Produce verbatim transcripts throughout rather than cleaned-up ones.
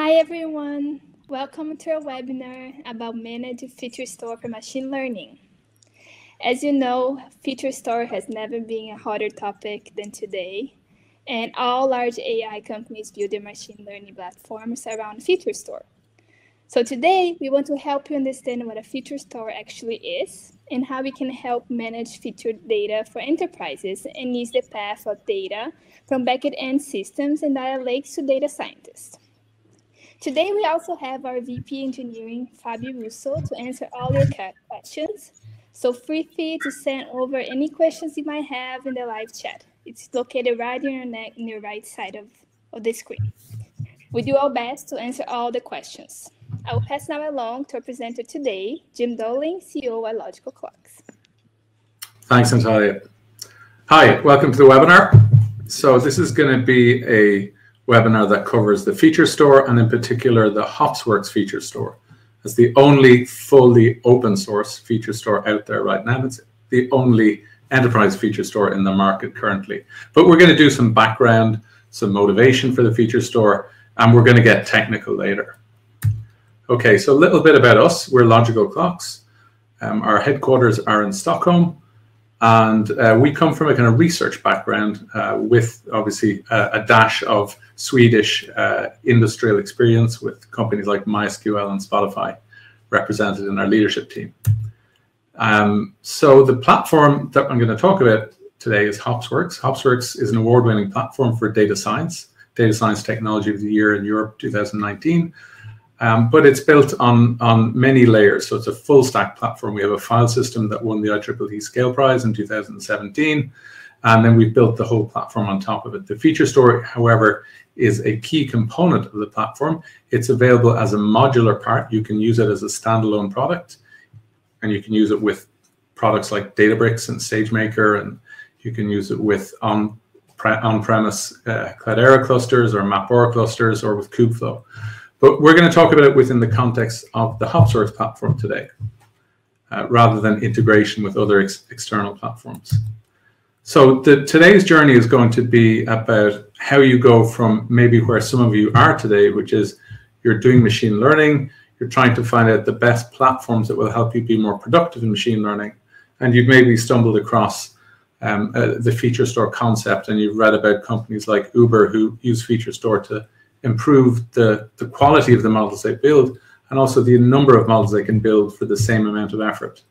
Hi everyone, welcome to our webinar about managed feature store for machine learning. As you know, feature store has never been a hotter topic than today, and all large A I companies build their machine learning platforms around feature store. So today, we want to help you understand what a feature store actually is and how we can help manage feature data for enterprises and ease the path of data from back-end systems and data lakes to data scientists. Today, we also have our V P Engineering, Fabio Russo, to answer all your questions. So feel free to send over any questions you might have in the live chat. It's located right in your neck, in your right side of, of the screen. We do our best to answer all the questions. I will pass now along to our presenter today, Jim Doling, C E O at Logical Clocks. Thanks, Natalia. Hi, welcome to the webinar. So this is going to be a webinar that covers the feature store, and in particular, the Hopsworks feature store. It's the only fully open source feature store out there right now. It's the only enterprise feature store in the market currently. But we're going to do some background, some motivation for the feature store, and we're going to get technical later. Okay, so a little bit about us. We're Logical Clocks. Um, our headquarters are in Stockholm. And uh, we come from a kind of research background uh, with obviously a, a dash of Swedish uh, industrial experience with companies like MySQL and Spotify represented in our leadership team. Um, so the platform that I'm going to talk about today is Hopsworks. Hopsworks is an award-winning platform for data science, data science technology of the year in Europe two thousand nineteen. Um, but it's built on, on many layers. So it's a full stack platform. We have a file system that won the I triple E Scale Prize in two thousand seventeen. And then we've built the whole platform on top of it. The feature store, however, is a key component of the platform. It's available as a modular part. You can use it as a standalone product. And you can use it with products like Databricks and SageMaker. And you can use it with on, on-premise uh, Cloudera clusters or Mapora clusters or with Kubeflow. But we're going to talk about it within the context of the Hopsworks platform today, uh, rather than integration with other ex external platforms. So the, today's journey is going to be about how you go from maybe where some of you are today, which is you're doing machine learning, you're trying to find out the best platforms that will help you be more productive in machine learning, and you've maybe stumbled across um, uh, the feature store concept, and you've read about companies like Uber who use feature store to improve the, the quality of the models they build and also the number of models they can build for the same amount of effort.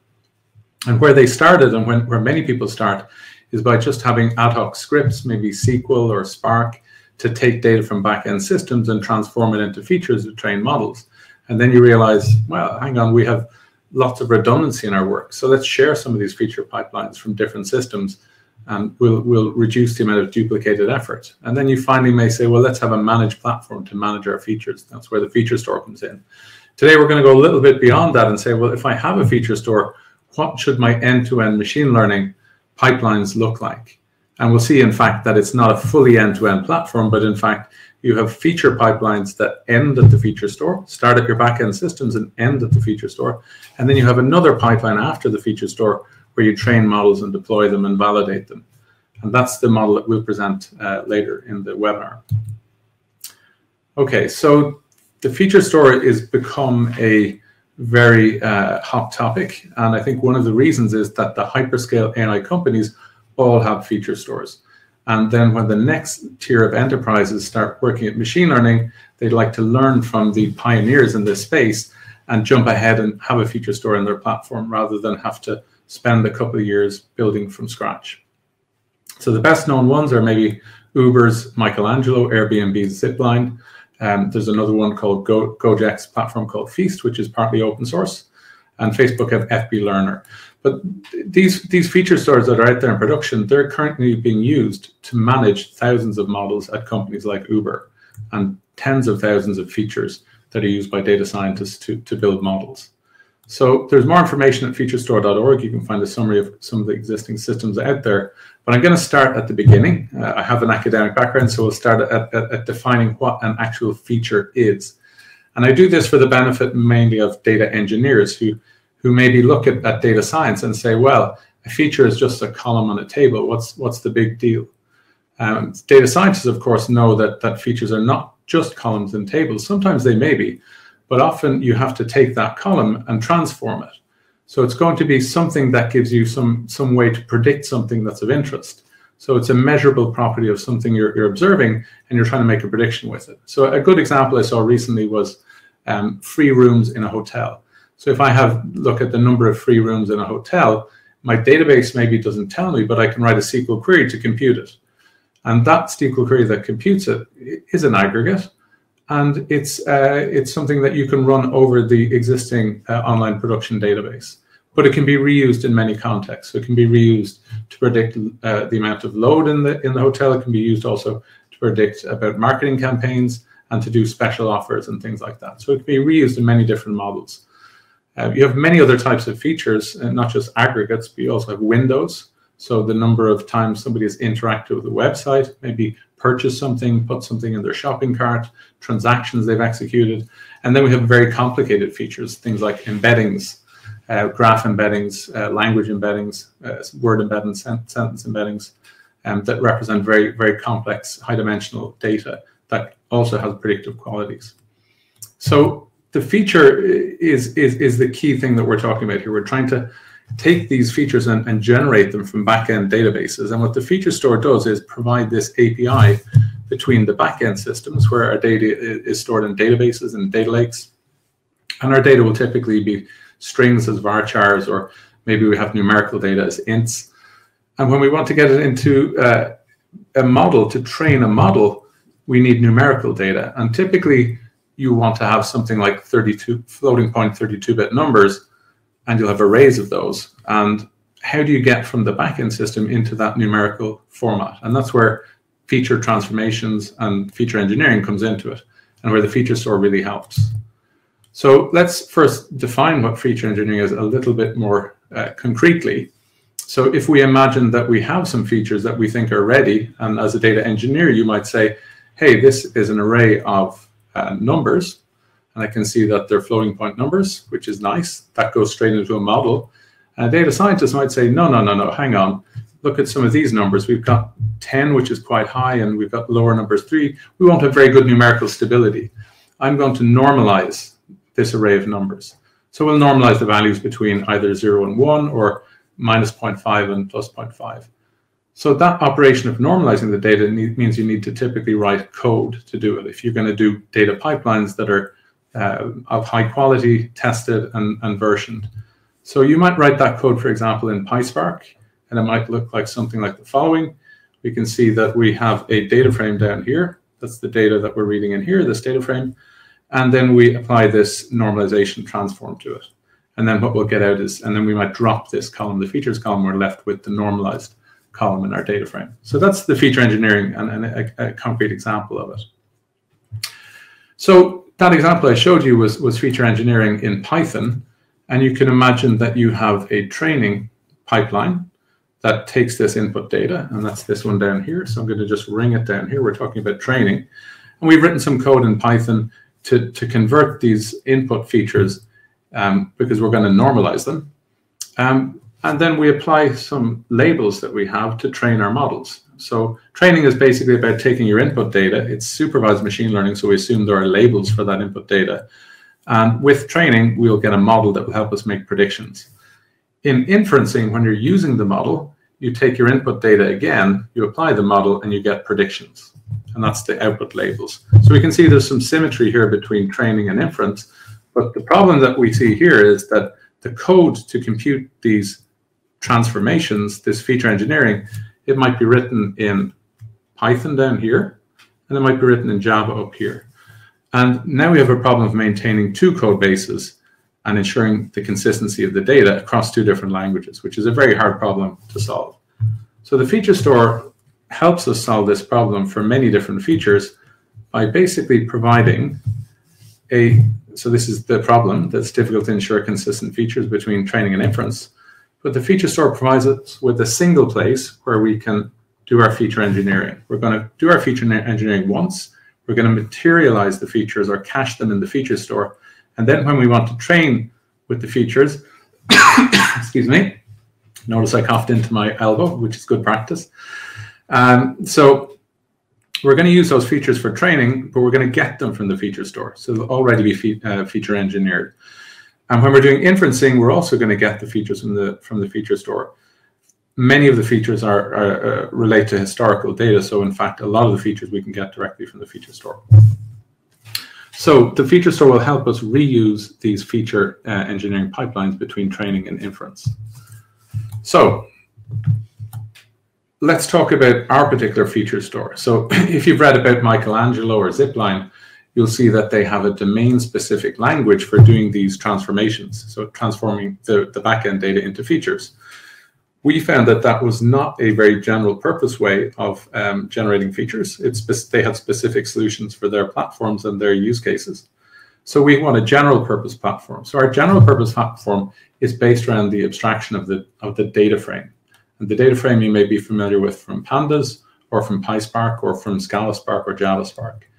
And where they started and when, where many people start is by just having ad hoc scripts, maybe S Q L or Spark, to take data from back-end systems and transform it into features to train models. And then you realize, well, hang on, we have lots of redundancy in our work. So let's share some of these feature pipelines from different systems, and we'll, we'll reduce the amount of duplicated effort. And then you finally may say, well, let's have a managed platform to manage our features. That's where the feature store comes in. Today, we're going to go a little bit beyond that and say, well, if I have a feature store, what should my end-to-end machine learning pipelines look like? And we'll see, in fact, that it's not a fully end-to-end platform, but in fact, you have feature pipelines that end at the feature store, start at your back-end systems and end at the feature store. And then you have another pipeline after the feature store where you train models and deploy them and validate them. And that's the model that we'll present uh, later in the webinar. Okay, so the feature store has become a very uh, hot topic. And I think one of the reasons is that the hyperscale A I companies all have feature stores. And then when the next tier of enterprises start working at machine learning, they'd like to learn from the pioneers in this space and jump ahead and have a feature store in their platform rather than have to spend a couple of years building from scratch. So the best known ones are maybe Uber's Michelangelo, Airbnb's Zipline. Um, there's another one called Go Gojek's platform called Feast, which is partly open source. And Facebook have F B Learner. But these, these feature stores that are out there in production, they're currently being used to manage thousands of models at companies like Uber and tens of thousands of features that are used by data scientists to, to build models. So there's more information at feature store dot org. You can find a summary of some of the existing systems out there. But I'm going to start at the beginning. Uh, I have an academic background, so we'll start at, at, at defining what an actual feature is. And I do this for the benefit mainly of data engineers who, who maybe look at, at data science and say, well, a feature is just a column on a table. What's, what's the big deal? Um, data scientists, of course, know that, that features are not just columns and tables. Sometimes they may be, but often you have to take that column and transform it. So it's going to be something that gives you some, some way to predict something that's of interest. So it's a measurable property of something you're, you're observing, and you're trying to make a prediction with it. So a good example I saw recently was um, free rooms in a hotel. So if I have look at the number of free rooms in a hotel, my database maybe doesn't tell me, but I can write a S Q L query to compute it. And that S Q L query that computes it is an aggregate, and it's, uh, it's something that you can run over the existing uh, online production database. But it can be reused in many contexts. So it can be reused to predict uh, the amount of load in the, in the hotel. It can be used also to predict about marketing campaigns and to do special offers and things like that. So it can be reused in many different models. Uh, you have many other types of features, and not just aggregates, but you also have windows. So the number of times somebody has interacted with a website, maybe purchased something, put something in their shopping cart, transactions they've executed. And then we have very complicated features, things like embeddings, uh, graph embeddings, uh, language embeddings, uh, word embeddings, sen sentence embeddings, um, that represent very, very complex high-dimensional data that also has predictive qualities. So the feature is, is, is the key thing that we're talking about here. We're trying to take these features and, and generate them from back-end databases. And what the feature store does is provide this A P I between the back-end systems where our data is stored in databases and data lakes. And our data will typically be strings as varchars, or maybe we have numerical data as ints. And when we want to get it into uh, a model, to train a model, we need numerical data. And typically, you want to have something like thirty-two floating point thirty-two bit numbers, and you'll have arrays of those. And how do you get from the backend system into that numerical format? And that's where feature transformations and feature engineering comes into it, and where the feature store really helps. So let's first define what feature engineering is a little bit more uh, concretely. So if we imagine that we have some features that we think are ready, and as a data engineer, you might say, hey, this is an array of uh, numbers. And I can see that they're floating point numbers, which is nice. That goes straight into a model. And a data scientist might say, no, no, no, no, hang on. Look at some of these numbers. We've got ten, which is quite high, and we've got lower numbers three. We won't have very good numerical stability. I'm going to normalize this array of numbers. So we'll normalize the values between either zero and one, or minus zero point five and plus zero point five. So that operation of normalizing the data means you need to typically write code to do it. If you're going to do data pipelines that are Uh, of high quality, tested, and, and versioned. So you might write that code, for example, in PySpark, and it might look like something like the following. We can see that we have a data frame down here. That's the data that we're reading in here, this data frame. And then we apply this normalization transform to it. And then what we'll get out is, and then we might drop this column, the features column, we're left with the normalized column in our data frame. So that's the feature engineering and, and a, a concrete example of it. So that example I showed you was, was feature engineering in Python. And you can imagine that you have a training pipeline that takes this input data, and that's this one down here. So I'm going to just ring it down here. We're talking about training. And we've written some code in Python to, to convert these input features, um, because we're going to normalize them. Um, and then we apply some labels that we have to train our models. So training is basically about taking your input data. It's supervised machine learning, so we assume there are labels for that input data. And with training, we'll get a model that will help us make predictions. In inferencing, when you're using the model, you take your input data again, you apply the model, and you get predictions. And that's the output labels. So we can see there's some symmetry here between training and inference. But the problem that we see here is that the code to compute these transformations, this feature engineering, it might be written in Python down here, and it might be written in Java up here. And now we have a problem of maintaining two code bases and ensuring the consistency of the data across two different languages, which is a very hard problem to solve. So the feature store helps us solve this problem for many different features by basically providing a, so this is the problem that's difficult to ensure consistent features between training and inference. But the feature store provides us with a single place where we can do our feature engineering. We're going to do our feature engineering once. We're going to materialize the features or cache them in the feature store. And then when we want to train with the features, excuse me, notice I coughed into my elbow, which is good practice. Um, so We're going to use those features for training, but we're going to get them from the feature store. So they'll already be fe uh, feature engineered. And when we're doing inferencing, we're also going to get the features from the, from the feature store. Many of the features are, are uh, relate to historical data. So in fact, a lot of the features we can get directly from the feature store. So the feature store will help us reuse these feature uh, engineering pipelines between training and inference. So let's talk about our particular feature store. So if you've read about Michelangelo or Zipline, you'll see that they have a domain-specific language for doing these transformations, so transforming the, the backend data into features. We found that that was not a very general-purpose way of um, generating features. It's, they have specific solutions for their platforms and their use cases. So we want a general-purpose platform. So our general-purpose platform is based around the abstraction of the, of the data frame. And the data frame you may be familiar with from Pandas or from PySpark or from Scala Spark or Java Spark.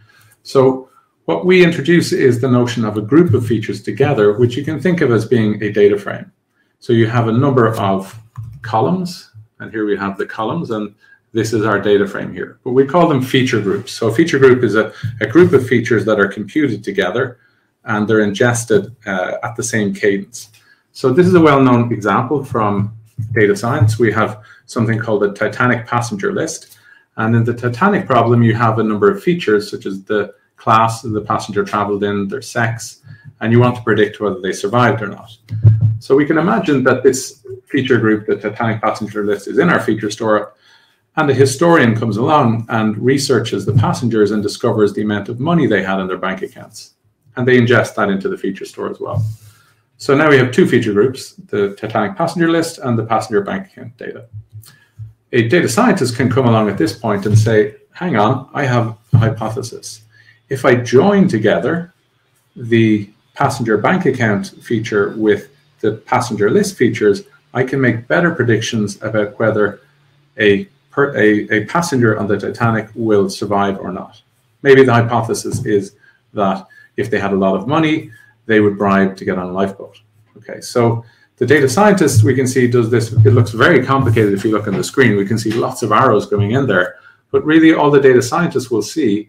So what we introduce is the notion of a group of features together, which you can think of as being a data frame. So you have a number of columns, and here we have the columns, and this is our data frame here. But we call them feature groups. So a feature group is a, a group of features that are computed together, and they're ingested uh, at the same cadence. So this is a well-known example from data science. We have something called a Titanic passenger list. And in the Titanic problem, you have a number of features, such as the class that the passenger traveled in, their sex, and you want to predict whether they survived or not. So we can imagine that this feature group, the Titanic passenger list, is in our feature store, and a historian comes along and researches the passengers and discovers the amount of money they had in their bank accounts. And they ingest that into the feature store as well. So now we have two feature groups, the Titanic passenger list and the passenger bank account data. A data scientist can come along at this point and say, hang on, I have a hypothesis. If I join together the passenger bank account feature with the passenger list features, I can make better predictions about whether a, per, a, a passenger on the Titanic will survive or not. Maybe the hypothesis is that if they had a lot of money, they would bribe to get on a lifeboat. Okay, so the data scientist, we can see, does this. It looks very complicated if you look on the screen. We can see lots of arrows going in there. But really, all the data scientists will see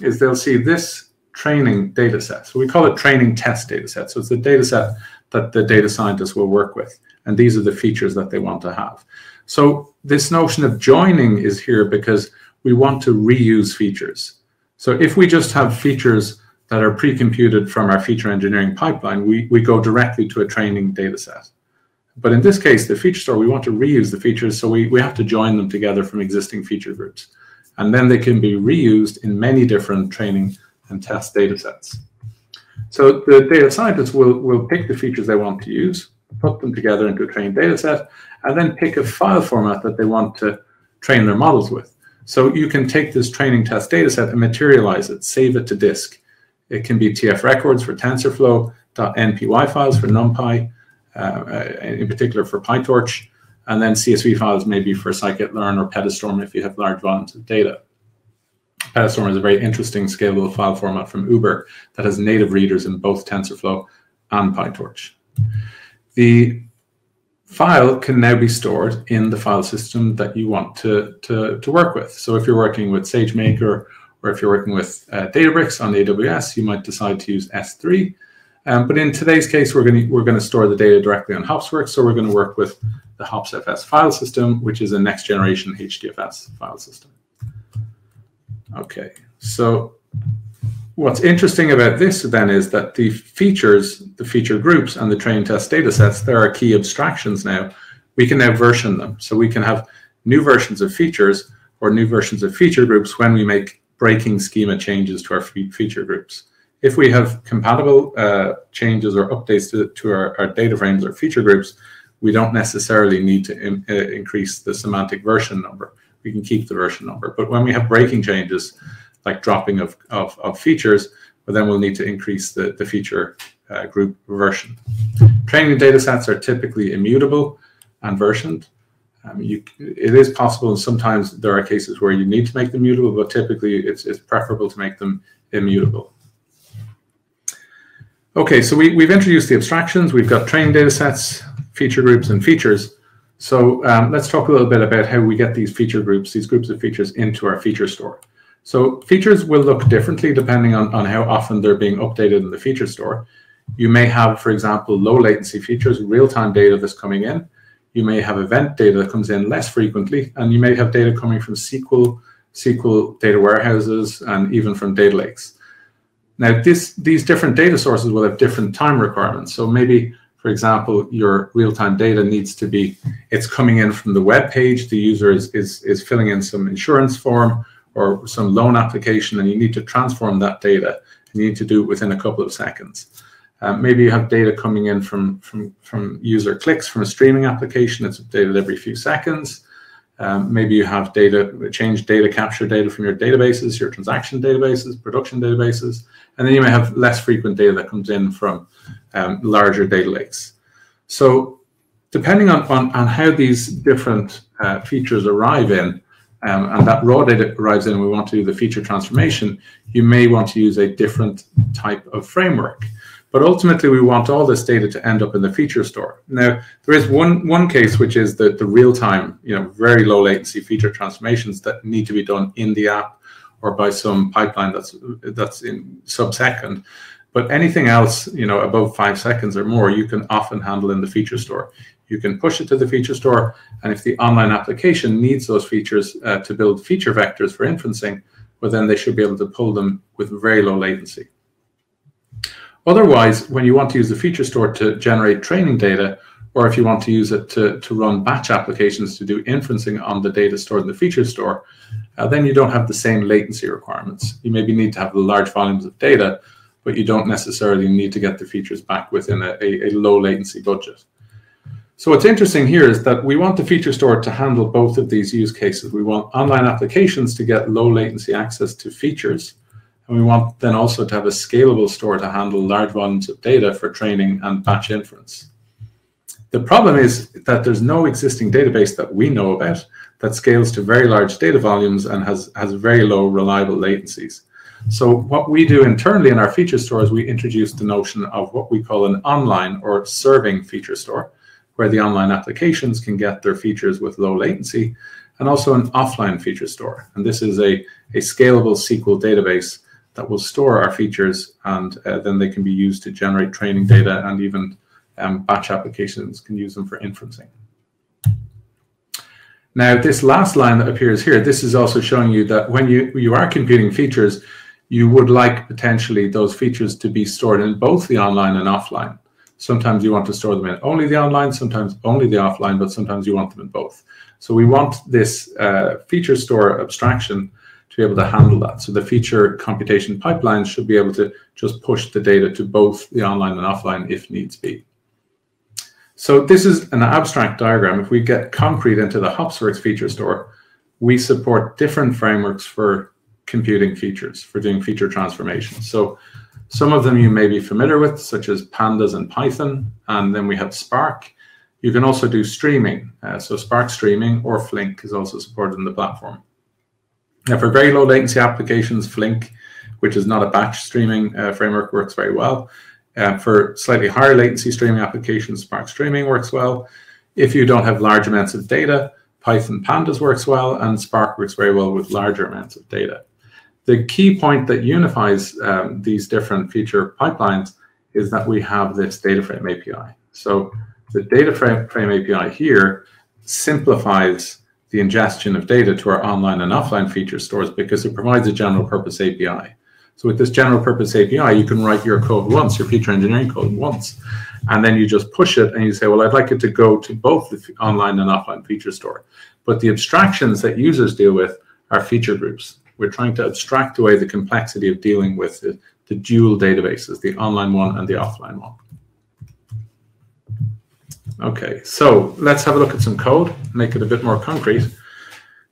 is they'll see this training data set. So we call it training test data set. So it's the data set that the data scientists will work with. And these are the features that they want to have. So this notion of joining is here because we want to reuse features. So if we just have features that are pre-computed from our feature engineering pipeline, we, we go directly to a training data set. But in this case, the feature store, we want to reuse the features, so we, we have to join them together from existing feature groups. And then they can be reused in many different training and test data sets. So the data scientists will, will pick the features they want to use, put them together into a trained data set, and then pick a file format that they want to train their models with. So you can take this training test data set and materialize it, save it to disk. It can be T F records for TensorFlow, .npy files for NumPy, uh, in particular for PyTorch, and then C S V files maybe for scikit-learn or Petastorm if you have large volumes of data. Petastorm is a very interesting scalable file format from Uber that has native readers in both TensorFlow and PyTorch. The file can now be stored in the file system that you want to, to, to work with. So if you're working with SageMaker, or if you're working with uh, Databricks on A W S, you might decide to use S three. Um, but in today's case, we're going we're to store the data directly on Hopsworks, so we're going to work with the HopsFS file system, which is a next-generation H D F S file system. Okay, so what's interesting about this then is that the features, the feature groups, and the train test data sets, there are key abstractions now. We can now version them, so we can have new versions of features or new versions of feature groups when we make breaking schema changes to our feature groups. If we have compatible uh, changes or updates to, to our, our data frames or feature groups, we don't necessarily need to in, uh, increase the semantic version number. We can keep the version number. But when we have breaking changes, like dropping of, of, of features, well, then we'll need to increase the, the feature uh, group version. Training data sets are typically immutable and versioned. Um, you, it is possible, and sometimes there are cases where you need to make them mutable, but typically it's, it's preferable to make them immutable. Okay, so we, we've introduced the abstractions. We've got training data sets, feature groups, and features. So um, let's talk a little bit about how we get these feature groups, these groups of features, into our feature store. So features will look differently depending on, on how often they're being updated in the feature store. You may have, for example, low latency features, real-time data that's coming in. You may have event data that comes in less frequently, and you may have data coming from S Q L, S Q L data warehouses, and even from data lakes. Now, this, these different data sources will have different time requirements. So maybe, for example, your real-time data needs to be, it's coming in from the web page, the user is, is, is filling in some insurance form or some loan application, and you need to transform that data. And you need to do it within a couple of seconds. Uh, maybe you have data coming in from, from, from user clicks from a streaming application. It's updated every few seconds. Um, maybe you have data, change data, capture data from your databases, your transaction databases, production databases, and then you may have less frequent data that comes in from um, larger data lakes. So depending on, on, on how these different uh, features arrive in, um, and that raw data arrives in and we want to do the feature transformation, you may want to use a different type of framework. But ultimately, we want all this data to end up in the feature store. Now, there is one, one case, which is the, the real-time, you know, very low latency feature transformations that need to be done in the app or by some pipeline that's, that's in sub-second. But anything else, you know, above five seconds or more, you can often handle in the feature store. You can push it to the feature store. And if the online application needs those features uh, to build feature vectors for inferencing, well, then they should be able to pull them with very low latency. Otherwise, when you want to use the feature store to generate training data, or if you want to use it to, to run batch applications to do inferencing on the data stored in the feature store, uh, then you don't have the same latency requirements. You maybe need to have large volumes of data, but you don't necessarily need to get the features back within a, a, a low latency budget. So what's interesting here is that we want the feature store to handle both of these use cases. We want online applications to get low latency access to features. And we want then also to have a scalable store to handle large volumes of data for training and batch inference. The problem is that there's no existing database that we know about that scales to very large data volumes and has, has very low reliable latencies. So what we do internally in our feature store is we introduce the notion of what we call an online or serving feature store, where the online applications can get their features with low latency, and also an offline feature store. And this is a, a scalable S Q L database that will store our features, and uh, then they can be used to generate training data, and even um, batch applications can use them for inferencing. Now, this last line that appears here, this is also showing you that when you, you are computing features, you would like potentially those features to be stored in both the online and offline. Sometimes you want to store them in only the online, sometimes only the offline, but sometimes you want them in both. So we want this uh, feature store abstraction to be able to handle that. So the feature computation pipelines should be able to just push the data to both the online and offline if needs be. So this is an abstract diagram. If we get concrete into the Hopsworks feature store, we support different frameworks for computing features, for doing feature transformations. So some of them you may be familiar with, such as Pandas and Python, and then we have Spark. You can also do streaming. Uh, so Spark streaming or Flink is also supported in the platform. Now, for very low latency applications, Flink, which is not a batch streaming uh, framework, works very well. Uh, for slightly higher latency streaming applications, Spark Streaming works well. If you don't have large amounts of data, Python Pandas works well, and Spark works very well with larger amounts of data. The key point that unifies um, these different feature pipelines is that we have this data frame A P I. So the data frame, frame A P I here simplifies the ingestion of data to our online and offline feature stores because it provides a general purpose A P I. So with this general purpose A P I, you can write your code once, your feature engineering code once, and then you just push it and you say, well, I'd like it to go to both the online and offline feature store. But the abstractions that users deal with are feature groups. We're trying to abstract away the complexity of dealing with the, the dual databases, the online one and the offline one. Okay, so let's have a look at some code, make it a bit more concrete.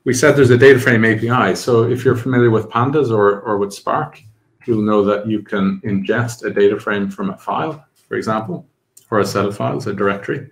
We said there's a data frame A P I. So if you're familiar with Pandas or, or with Spark, you'll know that you can ingest a data frame from a file, for example, or a set of files, a directory.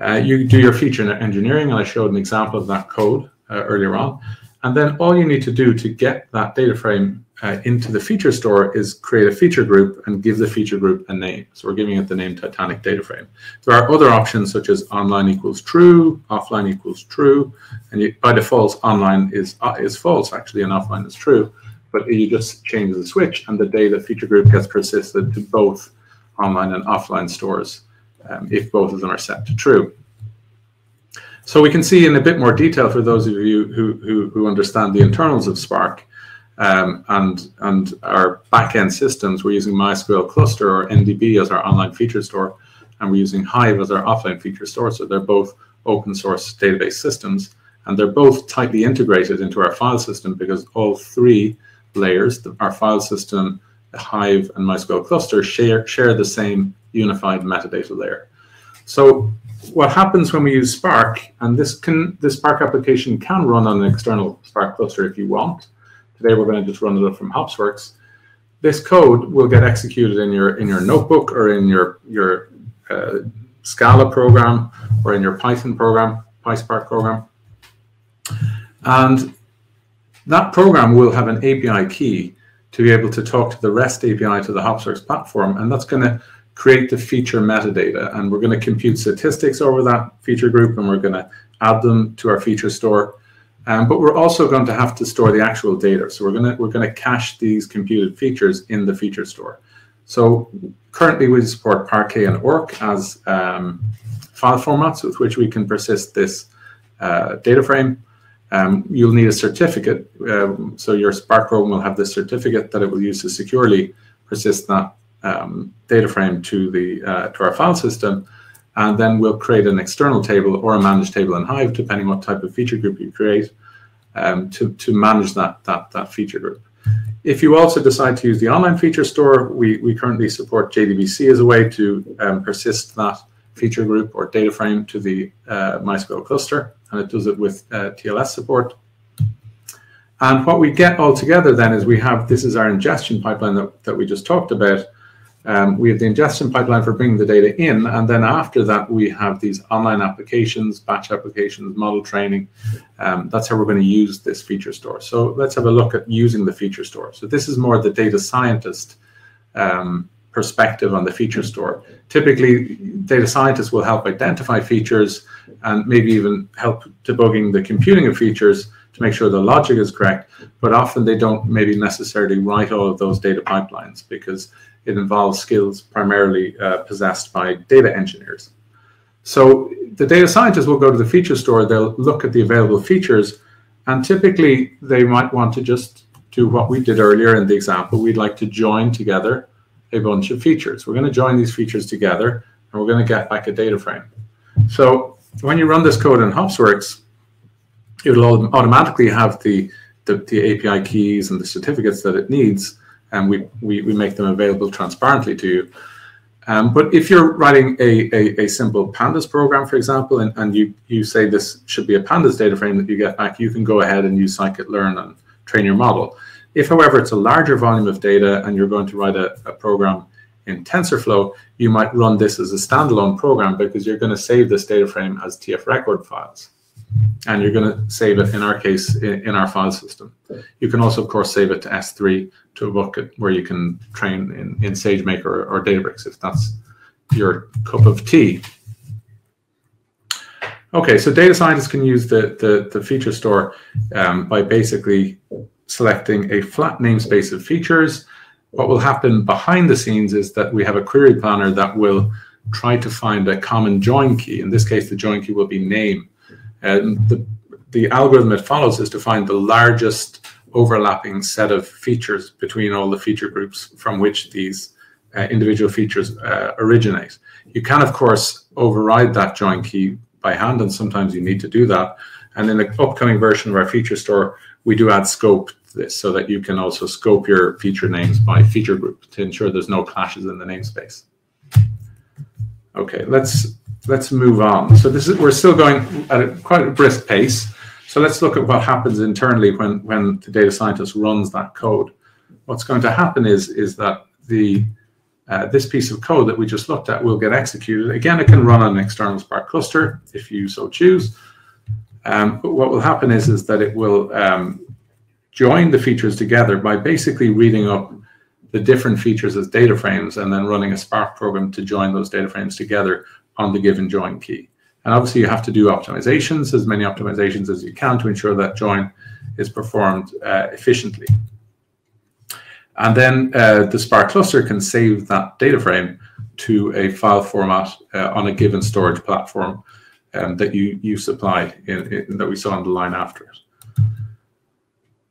Uh, you do your feature engineering, and I showed an example of that code uh, earlier on. And then all you need to do to get that data frame uh, into the feature store is create a feature group and give the feature group a name. So we're giving it the name Titanic data frame. There are other options such as online equals true, offline equals true, and you, by default online is, uh, is false actually and offline is true. But you just change the switch and the data feature group gets persisted to both online and offline stores um, if both of them are set to true. So we can see in a bit more detail for those of you who, who, who understand the internals of Spark um, and, and our back-end systems, we're using MySQL cluster or N D B as our online feature store, and we're using Hive as our offline feature store. So they're both open source database systems, and they're both tightly integrated into our file system because all three layers, our file system, Hive and MySQL cluster, share, share the same unified metadata layer. So what happens when we use Spark, and this can this Spark application can run on an external Spark cluster if you want. Today we're going to just run it up from Hopsworks. This code will get executed in your in your notebook or in your your uh, Scala program or in your Python program, PySpark program, and that program will have an A P I key to be able to talk to the REST A P I to the Hopsworks platform, and that's going to create the feature metadata, and we're going to compute statistics over that feature group, and we're going to add them to our feature store. Um, but we're also going to have to store the actual data, so we're going to we're going to cache these computed features in the feature store. So currently we support Parquet and Orc as um, file formats with which we can persist this uh, data frame. Um, you'll need a certificate, um, so your Spark program will have this certificate that it will use to securely persist that Um, data frame to the uh, to our file system, and then we'll create an external table or a managed table in Hive, depending what type of feature group you create, um, to to manage that that that feature group. If you also decide to use the online feature store, we we currently support J D B C as a way to um, persist that feature group or data frame to the uh, MySQL cluster, and it does it with uh, T L S support. And what we get all together then is we have this is our ingestion pipeline that that we just talked about. Um, we have the ingestion pipeline for bringing the data in, and then after that we have these online applications, batch applications, model training. Um, that's how we're going to use this feature store. So let's have a look at using the feature store. So this is more the data scientist um, perspective on the feature store. Typically, data scientists will help identify features and maybe even help debugging the computing of features to make sure the logic is correct, but often they don't maybe necessarily write all of those data pipelines because it involves skills primarily uh, possessed by data engineers. So the data scientists will go to the feature store, they'll look at the available features, and typically they might want to just do what we did earlier in the example. We'd like to join together a bunch of features. We're going to join these features together, and we're going to get back a data frame. So when you run this code in Hopsworks, it will automatically have the, the, the A P I keys and the certificates that it needs, and we, we, we make them available transparently to you. Um, but if you're writing a, a, a simple Pandas program, for example, and, and you, you say this should be a Pandas data frame that you get back, you can go ahead and use scikit-learn and train your model. If, however, it's a larger volume of data and you're going to write a, a program in TensorFlow, you might run this as a standalone program because you're going to save this data frame as T F record files. And you're going to save it, in our case, in our file system. You can also, of course, save it to S three, to a bucket where you can train in, in SageMaker or, or Databricks if that's your cup of tea. OK, so data scientists can use the, the, the feature store um, by basically selecting a flat namespace of features. What will happen behind the scenes is that we have a query planner that will try to find a common join key. In this case, the join key will be name. And the, the algorithm it follows is to find the largest overlapping set of features between all the feature groups from which these uh, individual features uh, originate. You can, of course, override that join key by hand, and sometimes you need to do that. And in the upcoming version of our feature store, we do add scope to this so that you can also scope your feature names by feature group to ensure there's no clashes in the namespace. Okay, let's Let's move on. So this is, we're still going at a, quite a brisk pace. So let's look at what happens internally when, when the data scientist runs that code. What's going to happen is, is that the, uh, this piece of code that we just looked at will get executed. Again, it can run on an external Spark cluster if you so choose. Um, but what will happen is, is that it will um, join the features together by basically reading up the different features as data frames and then running a Spark program to join those data frames together on the given join key. And obviously you have to do optimizations, as many optimizations as you can, to ensure that join is performed uh, efficiently. And then uh, the Spark cluster can save that data frame to a file format uh, on a given storage platform um, that you, you supply, in, in, that we saw on the line after it.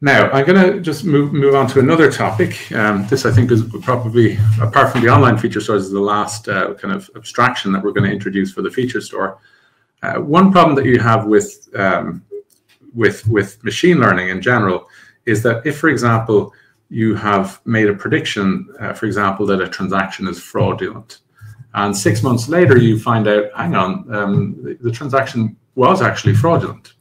Now, I'm going to just move, move on to another topic. Um, this, I think, is probably, apart from the online feature stores, is the last uh, kind of abstraction that we're going to introduce for the feature store. Uh, one problem that you have with, um, with, with machine learning in general is that if, for example, you have made a prediction, uh, for example, that a transaction is fraudulent. And six months later, you find out, hang on, um, the, the transaction was actually fraudulent.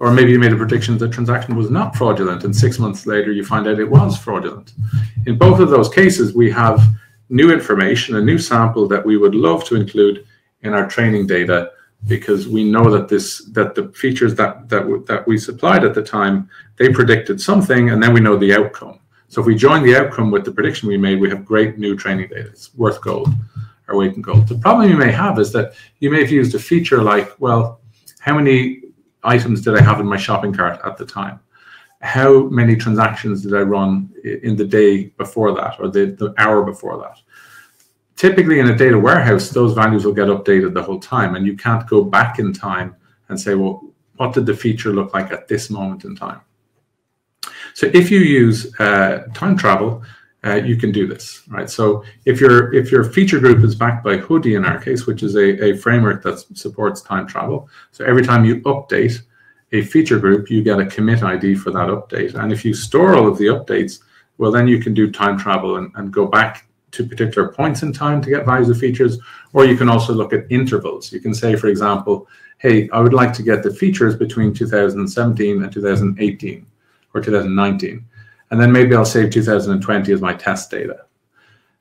Or maybe you made a prediction that the transaction was not fraudulent, and six months later, you find out it was fraudulent. In both of those cases, we have new information, a new sample that we would love to include in our training data, because we know that this that the features that, that, w that we supplied at the time, they predicted something, and then we know the outcome. So if we join the outcome with the prediction we made, we have great new training data. It's worth gold, our weight in gold. The problem you may have is that you may have used a feature like, well, how many items did I have in my shopping cart at the time? How many transactions did I run in the day before that, or the, the hour before that? Typically in a data warehouse, those values will get updated the whole time, and you can't go back in time and say, well, what did the feature look like at this moment in time? So if you use uh, time travel, uh, you can do this, right? So if your if your feature group is backed by Hoodie, in our case, which is a, a framework that supports time travel, so every time you update a feature group, you get a commit I D for that update. And if you store all of the updates, well, then you can do time travel and, and go back to particular points in time to get values of features, or you can also look at intervals. You can say, for example, hey, I would like to get the features between two thousand seventeen and two thousand eighteen. Or two thousand nineteen, and then maybe I'll save two thousand twenty as my test data.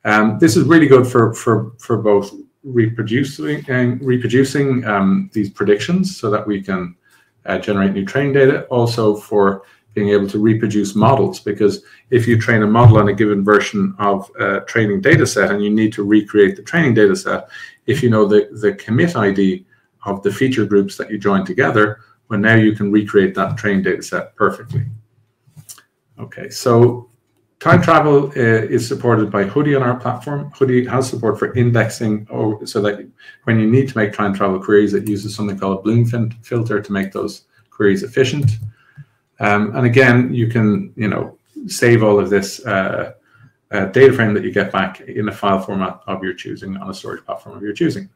Um, this is really good for for for both reproducing and reproducing um, these predictions, so that we can uh, generate new training data. Also for being able to reproduce models, because if you train a model on a given version of a training data set and you need to recreate the training data set, if you know the the commit I D of the feature groups that you join together, well, now you can recreate that training data set perfectly. Okay, so time travel uh, is supported by Hoodie on our platform. Hoodie has support for indexing, or, so that when you need to make time travel queries, it uses something called a Bloom fin filter to make those queries efficient. Um, and again, you can you know save all of this uh, uh, data frame that you get back in a file format of your choosing on a storage platform of your choosing.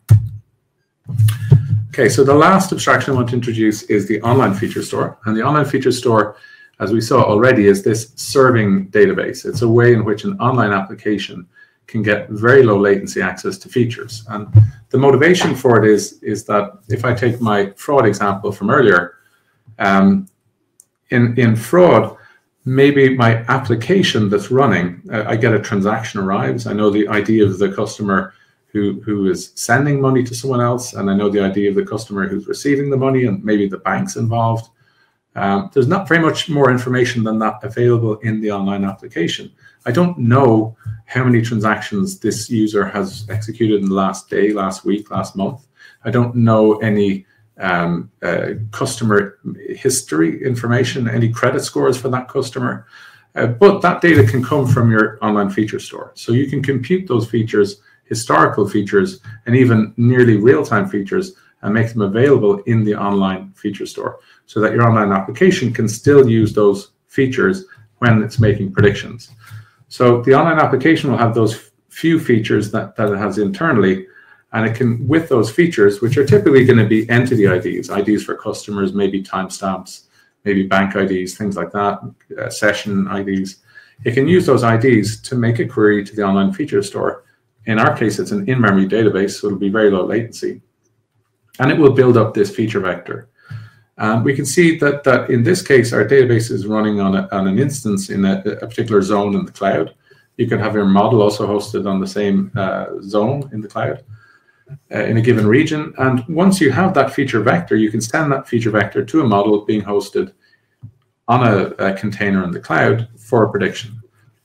Okay, so the last abstraction I want to introduce is the online feature store, and the online feature store, as we saw already, is this serving database. It's a way in which an online application can get very low latency access to features. And the motivation for it is, is that if I take my fraud example from earlier, um, in, in fraud, maybe my application that's running, uh, I get a transaction arrives. I know the I D of the customer who, who is sending money to someone else, and I know the I D of the customer who's receiving the money, and maybe the bank's involved. Um, there's not very much more information than that available in the online application. I don't know how many transactions this user has executed in the last day, last week, last month. I don't know any um, uh, customer history information, any credit scores for that customer. Uh, but that data can come from your online feature store. So you can compute those features, historical features, and even nearly real-time features, and make them available in the online feature store, so that your online application can still use those features when it's making predictions. So the online application will have those few features that, that it has internally, and it can, with those features, which are typically going to be entity I Ds, I Ds for customers, maybe timestamps, maybe bank I Ds, things like that, uh, session I Ds. It can use those I Ds to make a query to the online feature store. In our case, it's an in-memory database, so it'll be very low latency. And it will build up this feature vector. Um, we can see that, that in this case, our database is running on, a, on an instance in a, a particular zone in the cloud. You can have your model also hosted on the same uh, zone in the cloud. uh, in a given region. And once you have that feature vector, you can send that feature vector to a model being hosted on a, a container in the cloud for a prediction.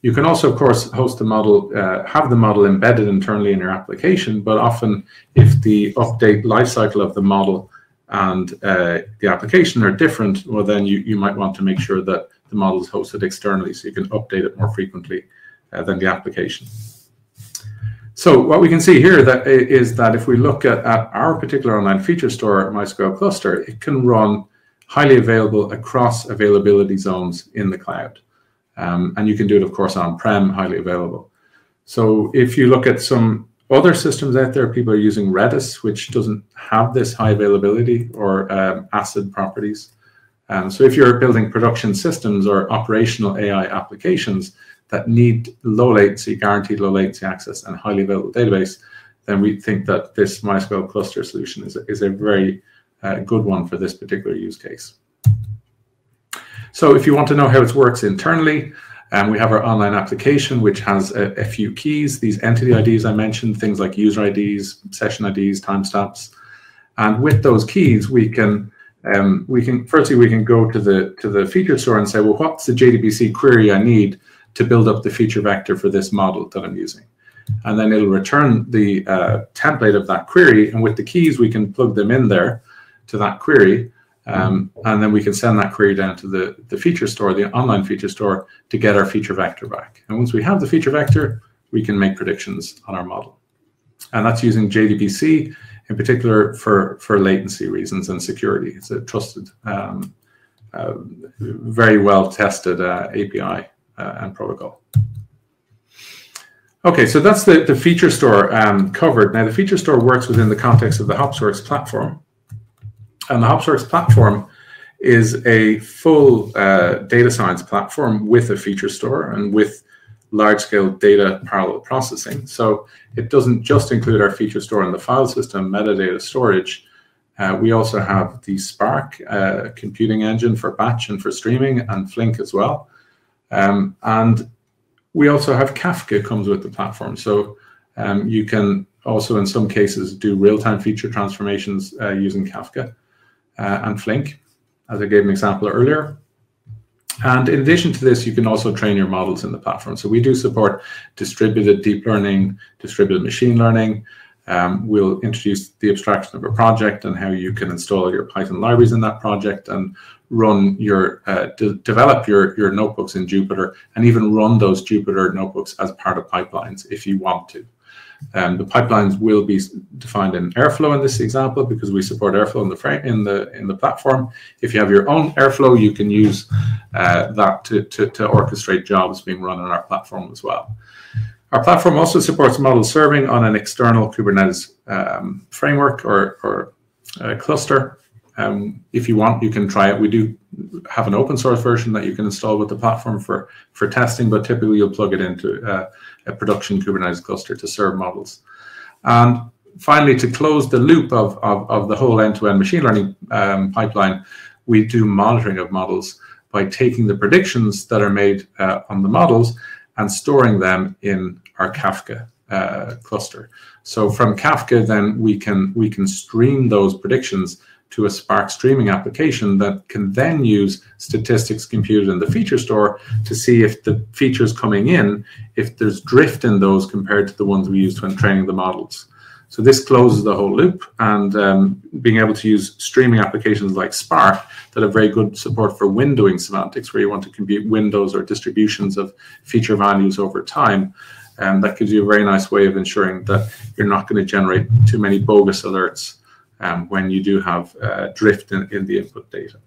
You can also, of course, host the model, uh, have the model embedded internally in your application, but often if the update lifecycle of the model and uh, the application are different, well, then you, you might want to make sure that the model is hosted externally so you can update it more frequently uh, than the application. So what we can see here that is that if we look at, at our particular online feature store, MySQL cluster, it can run highly available across availability zones in the cloud. Um, and you can do it, of course, on-prem, highly available. So if you look at some other systems out there, people are using Redis, which doesn't have this high availability or um, ACID properties. Um, so if you're building production systems or operational A I applications that need low latency, guaranteed low latency access and highly available database, then we think that this MySQL cluster solution is, is a very uh, good one for this particular use case. So if you want to know how it works internally, um, we have our online application, which has a, a few keys, these entity I Ds I mentioned, things like user I Ds, session I Ds, timestamps. And with those keys, we can, um, we can firstly, we can go to the, to the feature store and say, well, what's the J D B C query I need to build up the feature vector for this model that I'm using? And then it'll return the uh, template of that query. And with the keys, we can plug them in there to that query. Um, and then we can send that query down to the, the feature store, the online feature store, to get our feature vector back. And once we have the feature vector, we can make predictions on our model. And that's using J D B C, in particular for, for latency reasons and security. It's a trusted, um, uh, very well-tested uh, A P I uh, and protocol. Okay, so that's the, the feature store um, covered. Now, the feature store works within the context of the Hopsworks platform. And the Hopsworks platform is a full uh, data science platform with a feature store and with large-scale data parallel processing. So it doesn't just include our feature store and the file system, metadata storage. Uh, we also have the Spark uh, computing engine for batch and for streaming, and Flink as well. Um, and we also have Kafka comes with the platform. So um, you can also, in some cases, do real-time feature transformations uh, using Kafka. Uh, and Flink, as I gave an example earlier. And in addition to this, you can also train your models in the platform. So we do support distributed deep learning, distributed machine learning. Um, we'll introduce the abstraction of a project and how you can install your Python libraries in that project and run your, uh, de develop your, your notebooks in Jupyter and even run those Jupyter notebooks as part of pipelines if you want to. Um, the pipelines will be defined in Airflow in this example because we support Airflow in the frame, in the in the platform. If you have your own Airflow, you can use uh, that to, to to orchestrate jobs being run on our platform as well. Our platform also supports model serving on an external Kubernetes um, framework or or uh, cluster. Um, if you want, you can try it. We do have an open source version that you can install with the platform for, for testing, but typically you'll plug it into uh, a production Kubernetes cluster to serve models. And finally, to close the loop of, of, of the whole end-to-end machine learning um, pipeline, we do monitoring of models by taking the predictions that are made uh, on the models and storing them in our Kafka uh, cluster. So from Kafka, then we can, we can stream those predictions to a Spark streaming application that can then use statistics computed in the feature store to see if the features coming in, if there's drift in those compared to the ones we used when training the models. So this closes the whole loop, and um, being able to use streaming applications like Spark that have very good support for windowing semantics, where you want to compute windows or distributions of feature values over time, and um, that gives you a very nice way of ensuring that you're not going to generate too many bogus alerts Um, when you do have uh, drift in, in the input data.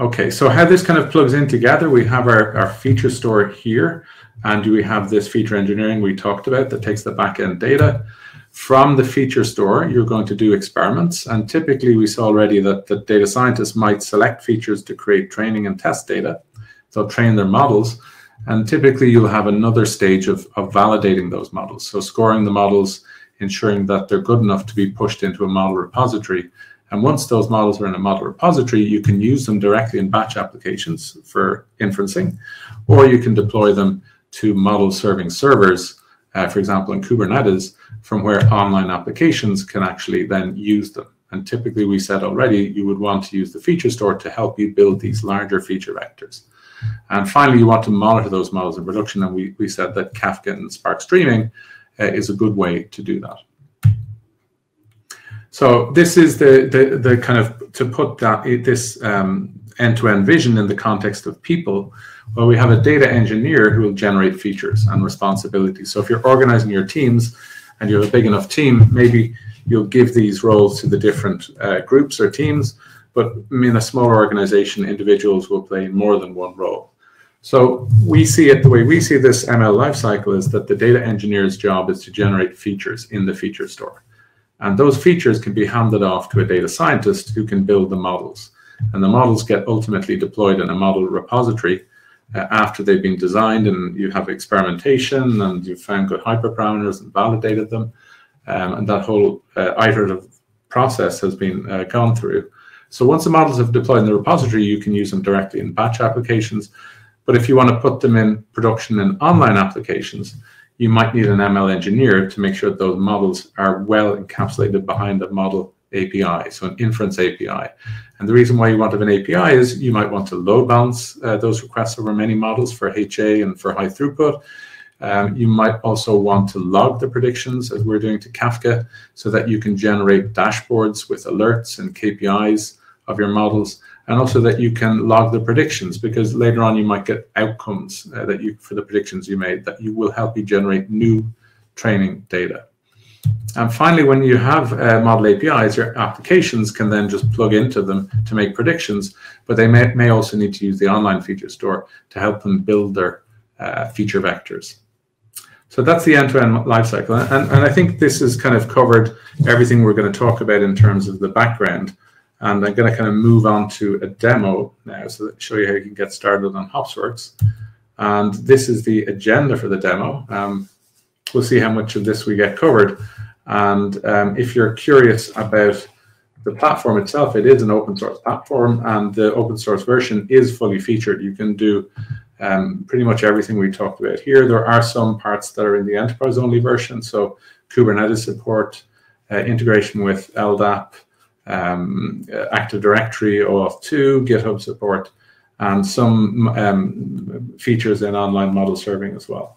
Okay, so how this kind of plugs in together, we have our, our feature store here, and we have this feature engineering we talked about that takes the back-end data. From the feature store, you're going to do experiments, and typically we saw already that the data scientists might select features to create training and test data. They'll train their models, and typically you'll have another stage of, of validating those models, so scoring the models, ensuring that they're good enough to be pushed into a model repository. And once those models are in a model repository, you can use them directly in batch applications for inferencing, or you can deploy them to model serving servers uh, for example, in Kubernetes, from where online applications can actually then use them. And typically, we said already, you would want to use the feature store to help you build these larger feature vectors. And finally, you want to monitor those models in production. And we, we said that Kafka and Spark Streaming uh, is a good way to do that. So this is the, the, the kind of, to put that, this um, end-to-end vision in the context of people, where we have a data engineer who will generate features and responsibilities. So if you're organizing your teams and you have a big enough team, maybe you'll give these roles to the different uh, groups or teams. But in a smaller organization, individuals will play more than one role. So we see it, the way we see this M L lifecycle is that the data engineer's job is to generate features in the feature store. And those features can be handed off to a data scientist who can build the models. And the models get ultimately deployed in a model repository uh, after they've been designed and you have experimentation and you've found good hyperparameters and validated them. Um, and that whole uh, iterative process has been uh, gone through. So once the models have deployed in the repository, you can use them directly in batch applications. But if you want to put them in production in online applications, you might need an M L engineer to make sure that those models are well encapsulated behind the model A P I, so an inference A P I. And the reason why you want to have an A P I is you might want to load balance uh, those requests over many models for H A and for high throughput. Um, you might also want to log the predictions, as we're doing to Kafka, so that you can generate dashboards with alerts and K P Is of your models, and also that you can log the predictions, because later on you might get outcomes uh, that you for the predictions you made that you will help you generate new training data. And finally, when you have uh, model A P Is, your applications can then just plug into them to make predictions, but they may, may also need to use the online feature store to help them build their uh, feature vectors. So that's the end-to-end lifecycle. And, and I think this has kind of covered everything we're going to talk about in terms of the background. And I'm going to kind of move on to a demo now, so that show you how you can get started on Hopsworks. And this is the agenda for the demo. Um, we'll see how much of this we get covered. And um, if you're curious about the platform itself, it is an open source platform, and the open source version is fully featured. You can do um, pretty much everything we talked about here. There are some parts that are in the enterprise-only version, so Kubernetes support, uh, integration with L D A P, Um, Active Directory, OAuth two, GitHub support, and some um, features in online model serving as well.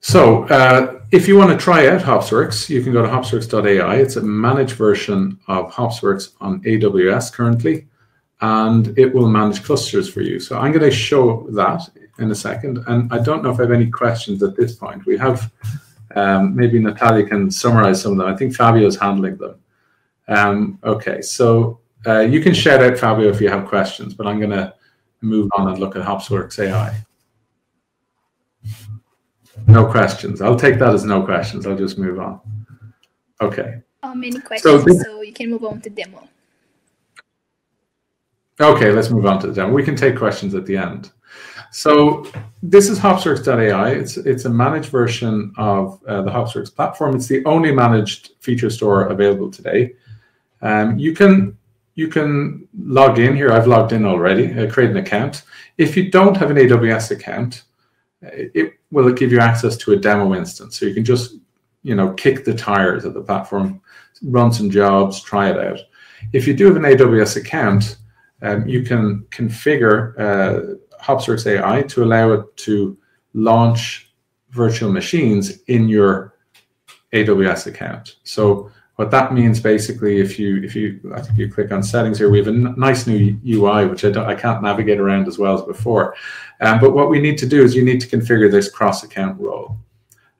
So uh, if you want to try out Hopsworks, you can go to hopsworks dot A I. It's a managed version of Hopsworks on A W S currently, and it will manage clusters for you. So I'm going to show that in a second, and I don't know if I have any questions at this point. We have Um, maybe Natalia can summarize some of them. I think Fabio's handling them. Um, okay, so uh, you can shout out Fabio if you have questions, but I'm going to move on and look at Hopsworks A I. No questions. I'll take that as no questions. I'll just move on. Okay. Oh, many questions, so, this, so you can move on to demo. Okay, let's move on to the demo. We can take questions at the end. So this is Hopsworks dot A I. It's, it's a managed version of uh, the Hopsworks platform. It's the only managed feature store available today. Um, you can, you can log in here. I've logged in already. Uh, create an account. If you don't have an A W S account, it will give you access to a demo instance. So you can just you know, kick the tires of the platform, run some jobs, try it out. If you do have an A W S account, um, you can configure uh, Hopsworks A I to allow it to launch virtual machines in your A W S account. So what that means basically, if you if you I think you click on settings here, we have a nice new U I which I don't, I can't navigate around as well as before. Um, but what we need to do is you need to configure this cross account role,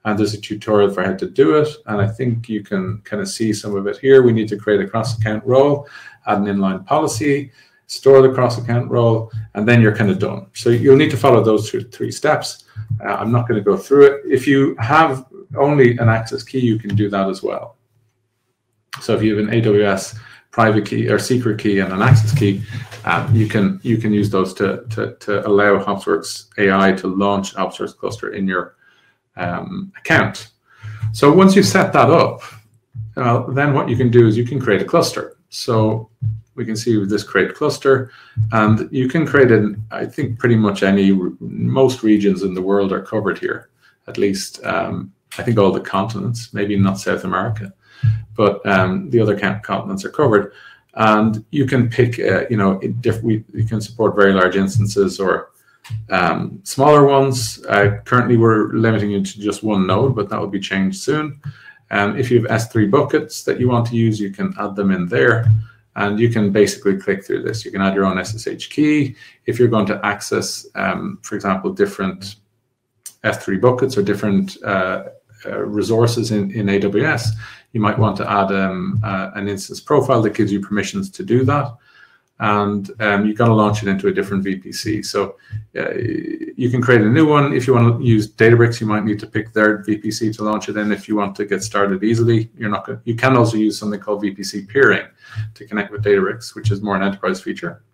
and there's a tutorial for how to do it. And I think you can kind of see some of it here. We need to create a cross account role, add an inline policy, store the cross-account role, and then you're kind of done. So you'll need to follow those three steps. Uh, I'm not going to go through it. If you have only an access key, you can do that as well. So if you have an A W S private key or secret key and an access key, um, you can you can use those to, to, to allow Hopsworks A I to launch Hopsworks cluster in your um, account. So once you've set that up, uh, then what you can do is you can create a cluster. So we can see with this create cluster, and you can create an, I think pretty much any, most regions in the world are covered here. at least, um, I think, all the continents, maybe not South America, but um, the other continents are covered. And you can pick, uh, you know, diff we, you can support very large instances or um, smaller ones. Uh, currently, we're limiting it to just one node, but that will be changed soon. Um, if you have S three buckets that you want to use, you can add them in there. And you can basically click through this. You can add your own S S H key. If you're going to access, um, for example, different S three buckets or different uh, uh, resources in, in A W S, you might want to add um, uh, an instance profile that gives you permissions to do that. And um, you've got to launch it into a different V P C. So uh, you can create a new one. If you want to use Databricks, you might need to pick their V P C to launch it in. If you want to get started easily, you're not gonna, you can also use something called V P C peering to connect with Databricks, which is more an enterprise feature.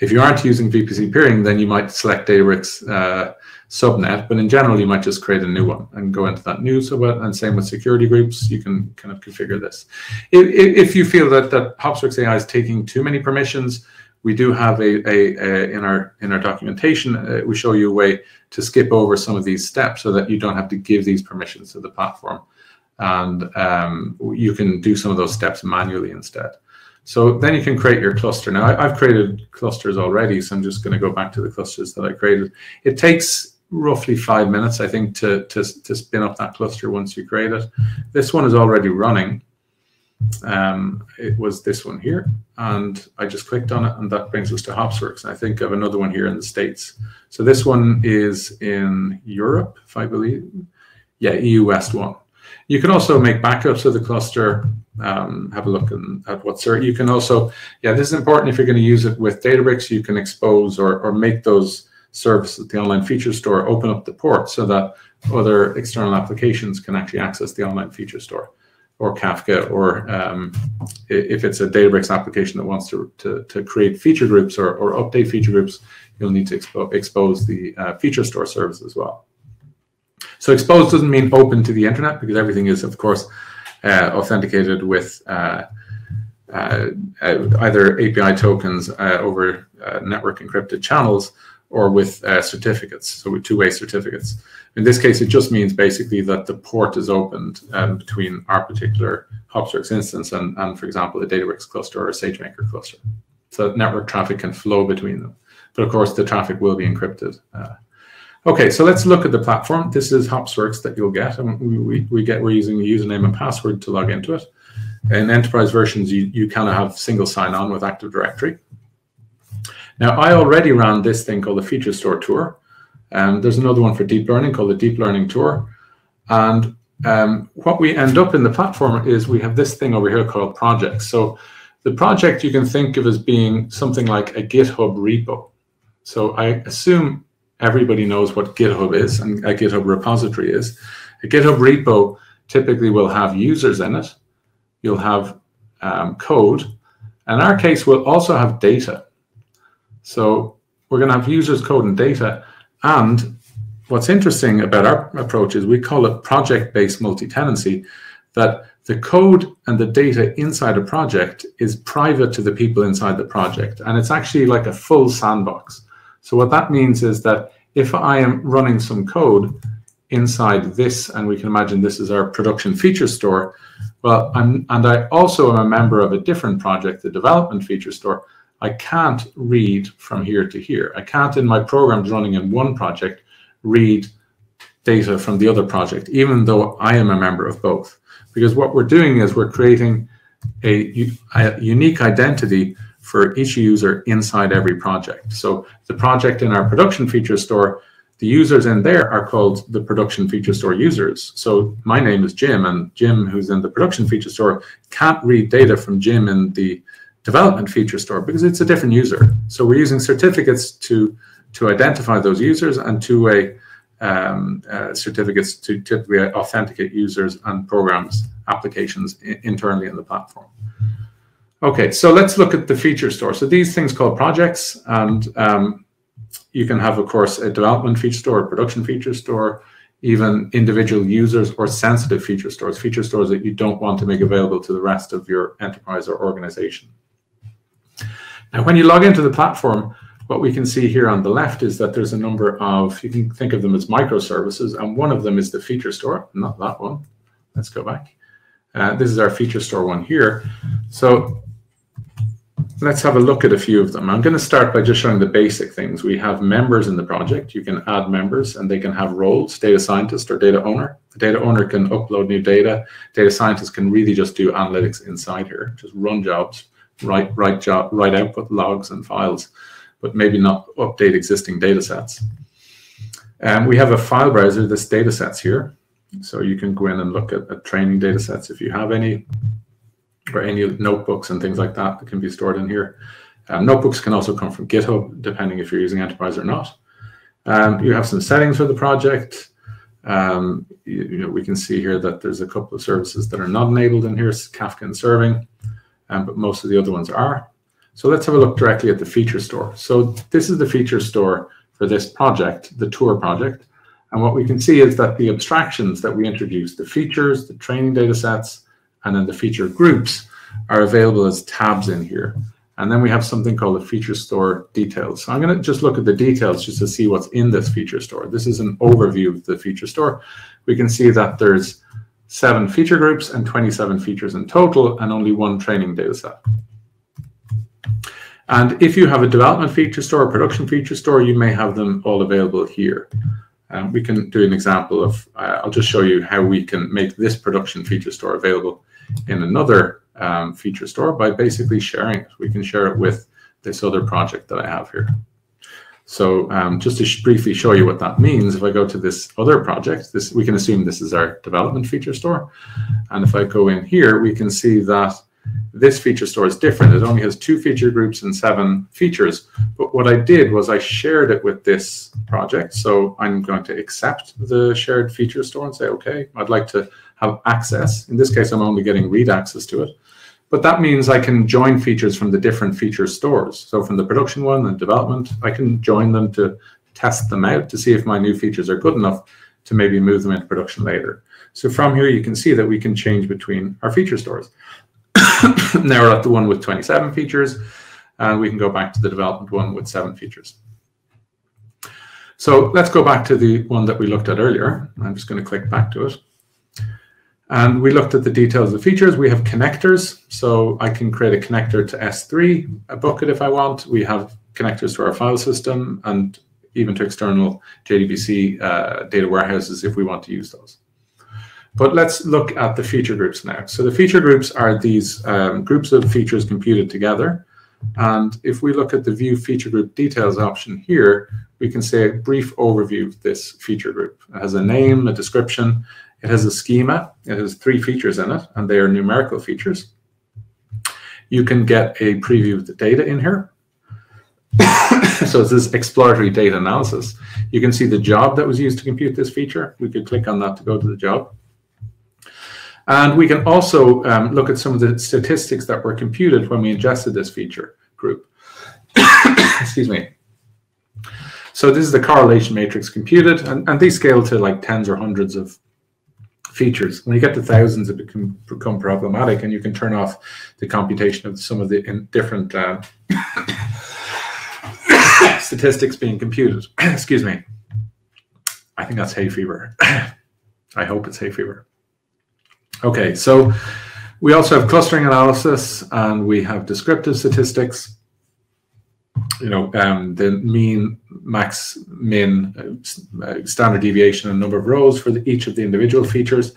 If you aren't using V P C peering, then you might select Databricks uh, subnet. But in general, you might just create a new one and go into that new subnet. And same with security groups, you can kind of configure this. If, if you feel that, that Hopsworks A I is taking too many permissions, we do have a, a, a in our in our documentation, uh, we show you a way to skip over some of these steps so that you don't have to give these permissions to the platform. And um, you can do some of those steps manually instead. So then you can create your cluster. Now, I, I've created clusters already, so I'm just going to go back to the clusters that I created. It takes roughly five minutes, I think, to, to, to spin up that cluster once you create it. This one is already running. Um, it was this one here, and I just clicked on it, and that brings us to Hopsworks. And I think I have another one here in the States. So this one is in Europe, if I believe. Yeah, E U West one. You can also make backups of the cluster. Um, have a look in, at what's there. You can also, yeah, this is important if you're going to use it with Databricks. You can expose or, or make those services, the online feature store, open up the port so that other external applications can actually access the online feature store, or Kafka, or um, if it's a Databricks application that wants to, to, to create feature groups or, or update feature groups, you'll need to expo expose the uh, feature store service as well. So exposed doesn't mean open to the internet, because everything is, of course, Uh, authenticated with uh, uh, either A P I tokens uh, over uh, network encrypted channels, or with uh, certificates, so with two-way certificates. In this case, it just means basically that the port is opened um, between our particular Hopsworks instance and, and, for example, a Databricks cluster or a SageMaker cluster. So that network traffic can flow between them. But of course, the traffic will be encrypted. Uh, Okay, so let's look at the platform. This is Hopsworks that you'll get. And we, we, we get, we're using the username and password to log into it. In enterprise versions, you, you kind of have single sign-on with Active Directory. Now, I already ran this thing called the Feature Store Tour. Um, there's another one for deep learning called the Deep Learning Tour. And um, what we end up in the platform is we have this thing over here called projects. So the project you can think of as being something like a GitHub repo. So I assume everybody knows what GitHub is and a GitHub repository is. A GitHub repo typically will have users in it. You'll have um, code. In our case, we'll also have data. So we're going to have users, code, and data. And what's interesting about our approach is we call it project-based multi-tenancy, that the code and the data inside a project is private to the people inside the project. And it's actually like a full sandbox. So what that means is that if I am running some code inside this, and we can imagine this is our production feature store, well, I'm, and I also am a member of a different project, the development feature store, I can't read from here to here. I can't, in my programs running in one project, read data from the other project, even though I am a member of both. Because what we're doing is we're creating a, a unique identity for each user inside every project. So the project in our production feature store, the users in there are called the production feature store users. So my name is Jim, and Jim, who's in the production feature store, can't read data from Jim in the development feature store because it's a different user. So we're using certificates to, to identify those users, and two-way um, uh, certificates to typically authenticate users and programs, applications internally in the platform. Okay, so let's look at the feature store. So these things called projects, and um, you can have, of course, a development feature store, a production feature store, even individual users or sensitive feature stores, feature stores that you don't want to make available to the rest of your enterprise or organization. Now, when you log into the platform, what we can see here on the left is that there's a number of, you can think of them as microservices, and one of them is the feature store, not that one. Let's go back. Uh, this is our feature store one here. So let's have a look at a few of them. I'm going to start by just showing the basic things. We have members in the project. You can add members, and they can have roles, data scientist or data owner. The data owner can upload new data. Data scientists can really just do analytics inside here, just run jobs, write, write, job, write output logs and files, but maybe not update existing data sets. Um, we have a file browser, this data sets here. So you can go in and look at, at training data sets if you have any, or any notebooks and things like that that can be stored in here. Um, notebooks can also come from GitHub, depending if you're using enterprise or not. Um, you have some settings for the project. Um, you, you know, we can see here that there's a couple of services that are not enabled in here, Kafka and serving, um, but most of the other ones are. So let's have a look directly at the feature store. So this is the feature store for this project, the tour project. And what we can see is that the abstractions that we introduced, the features, the training data sets, and then the feature groups are available as tabs in here. And then we have something called the feature store details. So I'm going to just look at the details just to see what's in this feature store. This is an overview of the feature store. We can see that there's seven feature groups and twenty-seven features in total, and only one training data set. And if you have a development feature store, a production feature store, you may have them all available here. Um, we can do an example of, uh, I'll just show you how we can make this production feature store available in another um, feature store by basically sharing it. We can share it with this other project that I have here. So um, just to sh briefly show you what that means, if I go to this other project, this we can assume this is our development feature store. And if I go in here, we can see that this feature store is different. It only has two feature groups and seven features. But what I did was I shared it with this project. So I'm going to accept the shared feature store and say, okay, I'd like to have access. In this case, I'm only getting read access to it. But that means I can join features from the different feature stores. So from the production one and development, I can join them to test them out to see if my new features are good enough to maybe move them into production later. So from here, you can see that we can change between our feature stores. Now we're at the one with twenty-seven features, and we can go back to the development one with seven features. So let's go back to the one that we looked at earlier. I'm just going to click back to it. And we looked at the details of the features. We have connectors. So I can create a connector to S three, a bucket if I want. We have connectors to our file system and even to external J D B C uh, data warehouses if we want to use those. But let's look at the feature groups now. So the feature groups are these um, groups of features computed together. And if we look at the view feature group details option here, we can say a brief overview of this feature group. It has a name, a description. It has a schema. It has three features in it, and they are numerical features. You can get a preview of the data in here. So it's this exploratory data analysis. You can see the job that was used to compute this feature. We could click on that to go to the job. And we can also um, look at some of the statistics that were computed when we ingested this feature group. Excuse me. So this is the correlation matrix computed, and, and they scale to like tens or hundreds of features. When you get to thousands, it can become problematic, and you can turn off the computation of some of the in different uh, statistics being computed. Excuse me. I think that's hay fever. I hope it's hay fever. Okay, so we also have clustering analysis, and we have descriptive statistics. You know, um, the mean, max, min, uh, standard deviation, and number of rows for the, each of the individual features.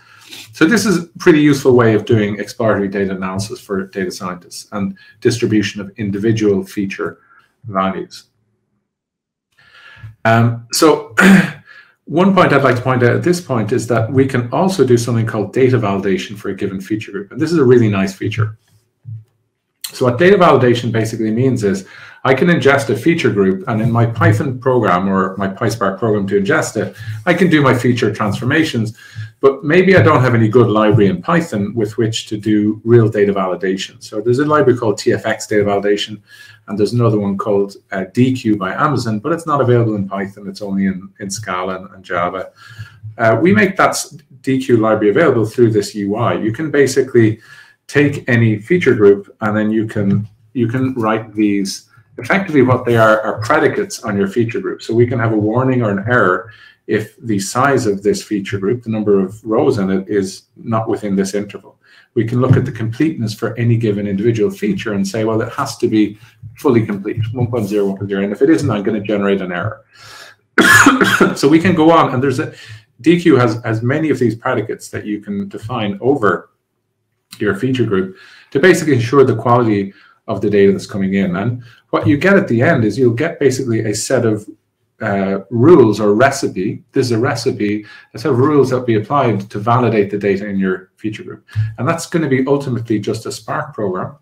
So this is a pretty useful way of doing exploratory data analysis for data scientists and distribution of individual feature values. Um, so. One point I'd like to point out at this point is that we can also do something called data validation for a given feature group. And this is a really nice feature. So what data validation basically means is I can ingest a feature group, and in my Python program or my PySpark program to ingest it, I can do my feature transformations, but maybe I don't have any good library in Python with which to do real data validation. So there's a library called T F X data validation, and there's another one called uh, D Q by Amazon, but it's not available in Python. It's only in, in Scala and, and Java. Uh, we make that D Q library available through this U I. You can basically take any feature group, and then you can, you can write these effectively what they are are predicates on your feature group. So we can have a warning or an error if the size of this feature group, the number of rows in it, is not within this interval. We can look at the completeness for any given individual feature and say, well, it has to be fully complete, one point zero, one point zero, and if it isn't, I'm going to generate an error. So we can go on, and there's a, D Q has as many of these predicates that you can define over your feature group to basically ensure the quality of the data that's coming in. And what you get at the end is you'll get basically a set of uh, rules or recipe. This is a recipe, a set of rules that will be applied to validate the data in your feature group. And that's going to be ultimately just a Spark program.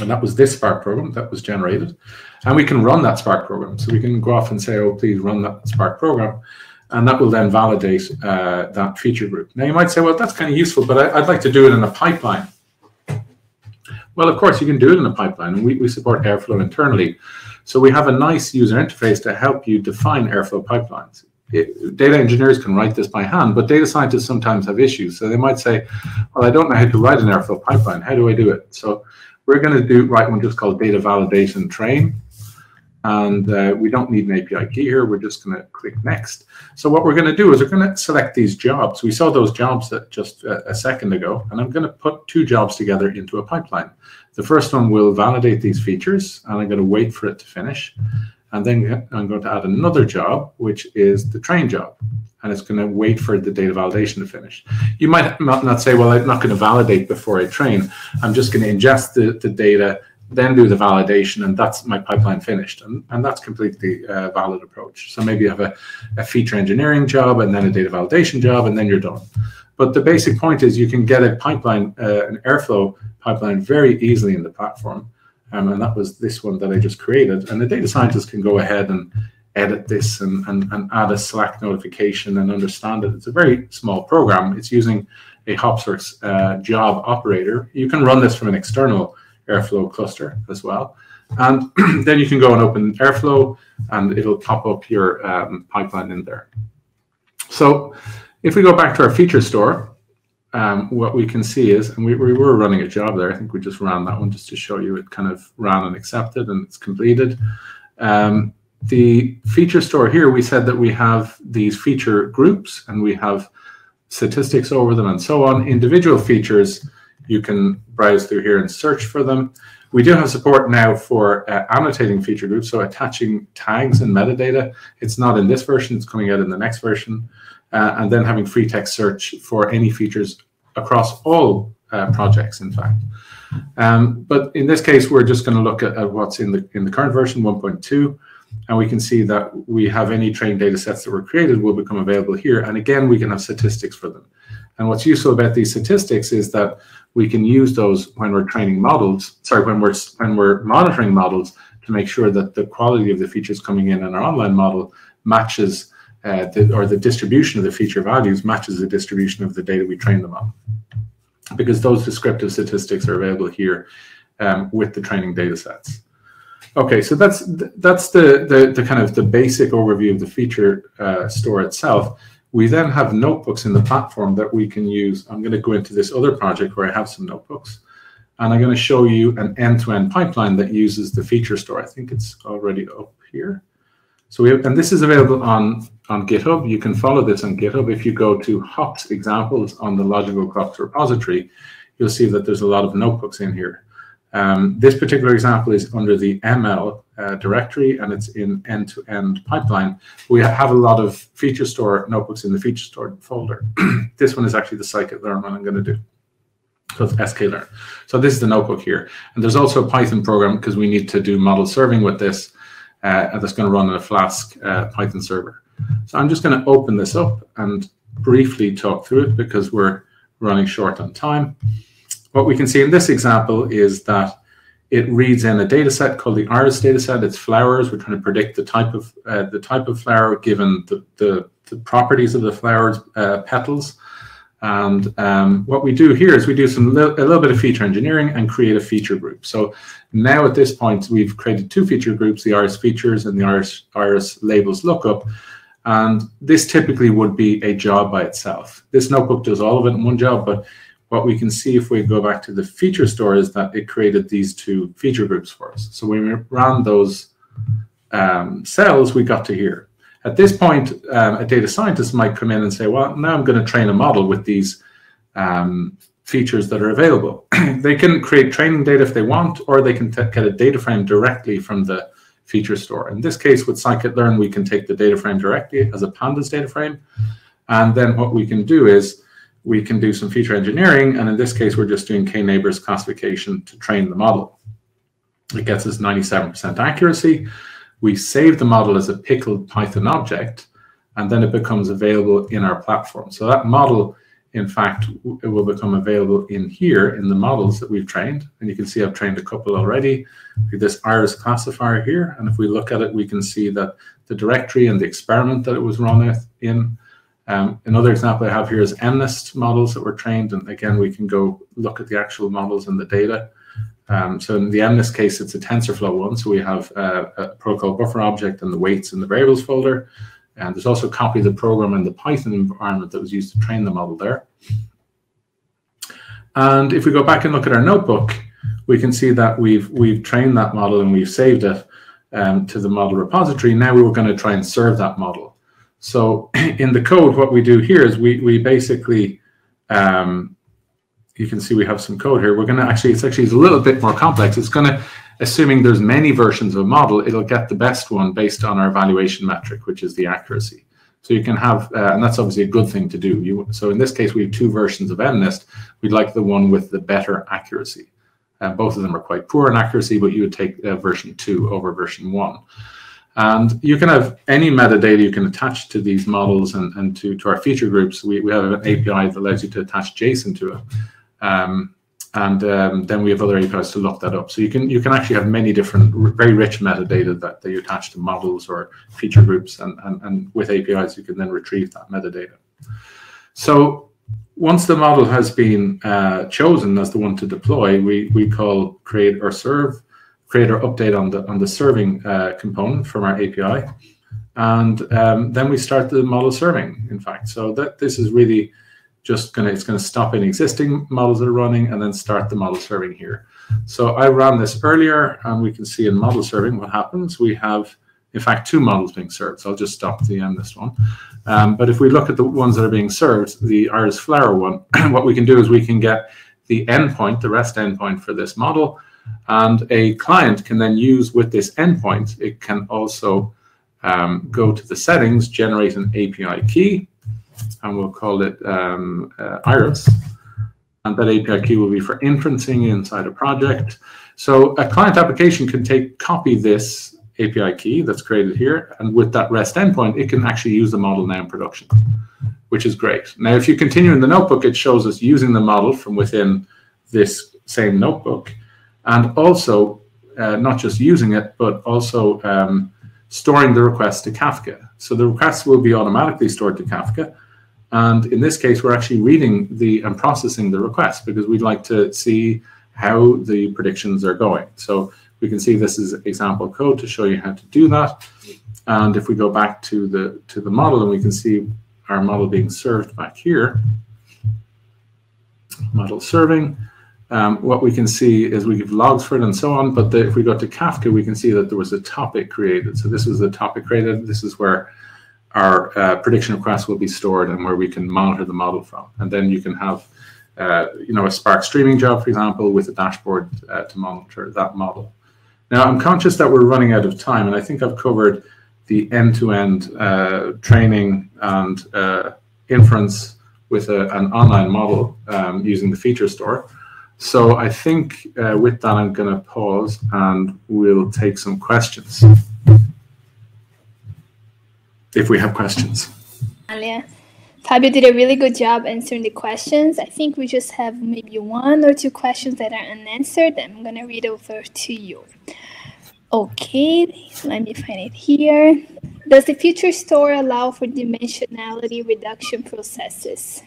And that was this Spark program that was generated. And we can run that Spark program. So we can go off and say, oh, please run that Spark program. And that will then validate uh, that feature group. Now, you might say, well, that's kind of useful, but I, I'd like to do it in a pipeline. Well, of course, you can do it in a pipeline. And we, we support Airflow internally. So we have a nice user interface to help you define Airflow pipelines. It, data engineers can write this by hand, but data scientists sometimes have issues. So they might say, well, I don't know how to write an Airflow pipeline. How do I do it? So we're going to do write one just called data validation train. And uh, we don't need an A P I key here. We're just going to click next. So what we're going to do is we're going to select these jobs. We saw those jobs that just a, a second ago. And I'm going to put two jobs together into a pipeline. The first one will validate these features. And I'm going to wait for it to finish. And then I'm going to add another job, which is the train job. And it's going to wait for the data validation to finish. You might not, not say, well, I'm not going to validate before I train. I'm just going to ingest the, the data, then do the validation, and that's my pipeline finished. And, and that's completely a valid approach. So maybe you have a, a feature engineering job, and then a data validation job, and then you're done. But the basic point is you can get a pipeline, uh, an Airflow pipeline, very easily in the platform. Um, and that was this one that I just created. And the data scientist can go ahead and edit this and, and, and add a Slack notification and understand it. It's a very small program. It's using a Hopsworks uh, job operator. You can run this from an external Airflow cluster as well. And then you can go and open Airflow, and it'll pop up your um, pipeline in there. So if we go back to our feature store, um, what we can see is, and we, we were running a job there. I think we just ran that one just to show you it kind of ran and accepted, and it's completed. Um, the feature store here, we said that we have these feature groups, and we have statistics over them and so on. Individual features, you can browse through here and search for them. We do have support now for uh, annotating feature groups, so attaching tags and metadata. It's not in this version. It's coming out in the next version. Uh, and then having free text search for any features across all uh, projects, in fact. Um, but in this case, we're just going to look at, at what's in the, in the current version, one point two. And we can see that we have any trained data sets that were created will become available here. And again, we can have statistics for them. And what's useful about these statistics is that we can use those when we're training models, sorry, when we're, when we're monitoring models to make sure that the quality of the features coming in in our online model matches, uh, the, or the distribution of the feature values matches the distribution of the data we train them on. Because those descriptive statistics are available here um, with the training data sets. Okay, so that's, that's the, the, the kind of the basic overview of the feature uh, store itself. We then have notebooks in the platform that we can use. I'm going to go into this other project where I have some notebooks. And I'm going to show you an end-to-end pipeline that uses the feature store. I think it's already up here. So we have, and this is available on, on GitHub. You can follow this on GitHub. If you go to Hops examples on the Logical Clocks repository, you'll see that there's a lot of notebooks in here. Um, this particular example is under the M L uh, directory, and it's in end-to-end pipeline. We have a lot of feature store notebooks in the feature store folder. This one is actually the scikit-learn one I'm going to do. So it's sklearn. So this is the notebook here. And there's also a Python program because we need to do model serving with this. Uh, and that's going to run in a Flask uh, Python server. So I'm just going to open this up and briefly talk through it because we're running short on time. What we can see in this example is that it reads in a data set called the Iris data set. It's flowers. We're trying to predict the type of uh, the type of flower given the, the, the properties of the flower's uh, petals. And um, what we do here is we do some li a little bit of feature engineering and create a feature group. So now at this point, we've created two feature groups, the Iris features and the Iris, Iris labels lookup. And this typically would be a job by itself. This notebook does all of it in one job, but what we can see if we go back to the feature store is that it created these two feature groups for us. So when we ran those um, cells, we got to here. At this point, um, a data scientist might come in and say, well, now I'm going to train a model with these um, features that are available. They can create training data if they want, or they can get a data frame directly from the feature store. In this case, with scikit-learn, we can take the data frame directly as a pandas data frame. And then what we can do is we can do some feature engineering. And in this case, we're just doing k-neighbors classification to train the model. It gets us ninety-seven percent accuracy. We save the model as a pickled Python object, and then it becomes available in our platform. So that model, in fact, it will become available in here in the models that we've trained. And you can see I've trained a couple already. This Iris classifier here. And if we look at it, we can see that the directory and the experiment that it was run in. Um, another example I have here is M NIST models that were trained. And again, we can go look at the actual models and the data. Um, so in the M NIST case, it's a TensorFlow one. So we have uh, a protocol buffer object and the weights in the variables folder. And there's also a copy of the program in the Python environment that was used to train the model there. And if we go back and look at our notebook, we can see that we've, we've trained that model and we've saved it um, to the model repository. Now we were going to try and serve that model. So in the code, what we do here is we, we basically, um, you can see we have some code here. We're going to actually, it's actually it's a little bit more complex. It's going to, assuming there's many versions of a model, it'll get the best one based on our evaluation metric, which is the accuracy. So you can have, uh, and that's obviously a good thing to do. You, so in this case, we have two versions of M NIST. We'd like the one with the better accuracy. Uh, both of them are quite poor in accuracy, but you would take uh, version two over version one. And you can have any metadata you can attach to these models and, and to, to our feature groups. We, we have an A P I that allows you to attach JSON to it. Um, and um, then we have other A P Is to look that up. So you can you can actually have many different, very rich metadata that, that you attach to models or feature groups. And, and, and with A P Is, you can then retrieve that metadata. So once the model has been uh, chosen as the one to deploy, we, we call create or serve. Create or update on the on the serving uh, component from our A P I, and um, then we start the model serving. In fact, so that this is really just gonna it's gonna stop any existing models that are running and then start the model serving here. So I ran this earlier, and we can see in model serving what happens. We have in fact two models being served. So I'll just stop at the end this one. Um, but if we look at the ones that are being served, the Iris Flower one, what we can do is we can get the endpoint, the REST endpoint for this model. And a client can then use with this endpoint, it can also um, go to the settings, generate an A P I key, and we'll call it um, uh, Iris. And that A P I key will be for inferencing inside a project. So a client application can take copy this A P I key that's created here, and with that REST endpoint, it can actually use the model now in production, which is great. Now, if you continue in the notebook, it shows us using the model from within this same notebook. And also, uh, not just using it, but also um, storing the request to Kafka. So the requests will be automatically stored to Kafka. And in this case, we're actually reading the and processing the request because we'd like to see how the predictions are going. So we can see this is example code to show you how to do that. And if we go back to the, to the model, and we can see our model being served back here, model serving. Um, what we can see is we give logs for it and so on, but the, if we go to Kafka, we can see that there was a topic created. So this was the topic created. This is where our uh, prediction requests will be stored and where we can monitor the model from. And then you can have uh, you know, a Spark streaming job, for example, with a dashboard uh, to monitor that model. Now, I'm conscious that we're running out of time, and I think I've covered the end-to-end uh, training and uh, inference with a, an online model um, using the feature store. So I think uh, with that, I'm going to pause and we'll take some questions. If we have questions. Alia. Fabio did a really good job answering the questions. I think we just have maybe one or two questions that are unanswered. I'm going to read over to you. OK, let me find it here. Does the feature store allow for dimensionality reduction processes?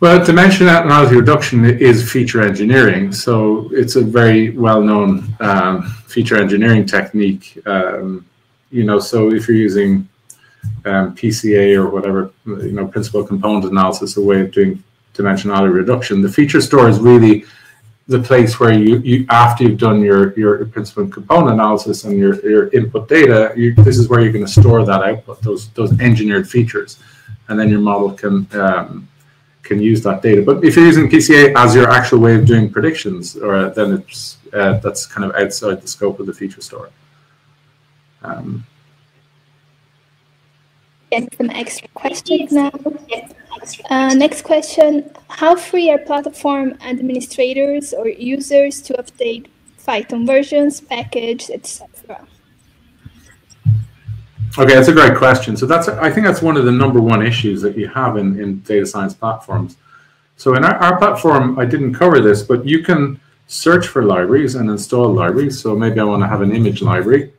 Well, dimensionality reduction is feature engineering, so it's a very well-known um, feature engineering technique. Um, you know, so if you're using um, P C A or whatever, you know, principal component analysis, a way of doing dimensionality reduction. The feature store is really the place where you, you after you've done your, your principal component analysis and your, your input data, you, this is where you're going to store that output, those those engineered features, and then your model can um, can use that data. But if you're using P C A as your actual way of doing predictions, or uh, then it's uh, that's kind of outside the scope of the feature store. Um, Get some extra questions now. Uh, next question, how free are platform administrators or users to update Python versions, packages, et cetera? Okay, that's a great question. So that's, I think that's one of the number one issues that you have in, in data science platforms. So in our, our platform, I didn't cover this, but you can search for libraries and install libraries. So maybe I want to have an image library.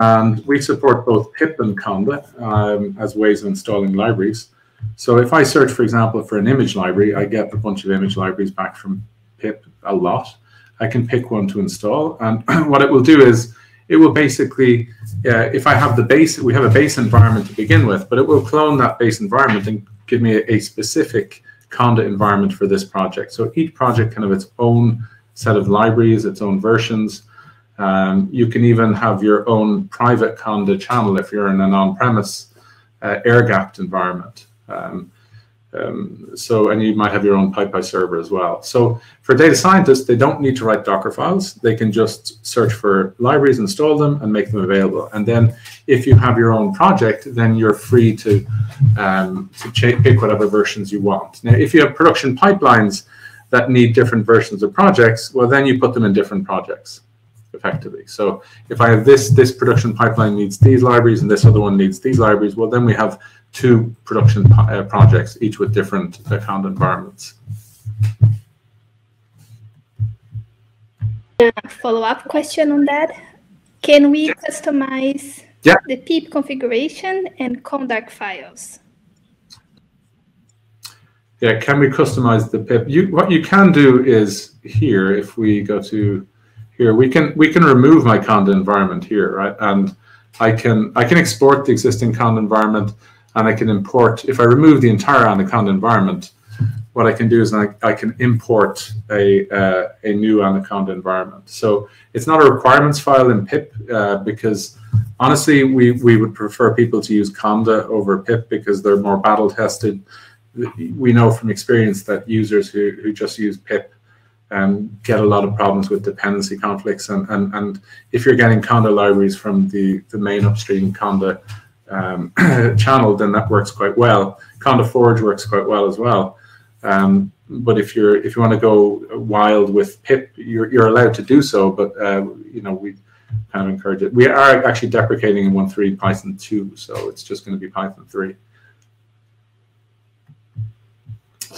And we support both pip and Conda um, as ways of installing libraries. So if I search, for example, for an image library, I get a bunch of image libraries back from pip a lot. I can pick one to install. And what it will do is it will basically, uh, if I have the base, we have a base environment to begin with, but it will clone that base environment and give me a, a specific Conda environment for this project. So each project can have its own set of libraries, its own versions. Um, you can even have your own private Conda channel if you're in an on-premise uh, air-gapped environment. Um, um, so, and you might have your own PyPI server as well. So for data scientists, they don't need to write Docker files. They can just search for libraries, install them, and make them available. And then if you have your own project, then you're free to, um, to pick whatever versions you want. Now, if you have production pipelines that need different versions of projects, well, then you put them in different projects. Effectively. So if I have this, this production pipeline needs these libraries and this other one needs these libraries, well, then we have two production uh, projects, each with different account environments. Uh, follow-up question on that. Can we yeah. customize yeah. the pip configuration and conduct files? Yeah, can we customize the pip? You, what you can do is here, if we go to Here we can we can remove my Conda environment here, right? And I can I can export the existing Conda environment, and I can import. If I remove the entire Anaconda environment, what I can do is I, I can import a uh, a new Anaconda environment. So it's not a requirements file in pip uh, because honestly we we would prefer people to use Conda over pip because they're more battle tested. We know from experience that users who who just use pip Um, get a lot of problems with dependency conflicts, and and, and if you're getting Conda libraries from the, the main upstream Conda um, channel, then that works quite well. Conda Forge works quite well as well. Um, but if you're if you want to go wild with pip, you're you're allowed to do so. But uh, you know we kind of encourage it. We are actually deprecating in one point three Python two, so it's just going to be Python three.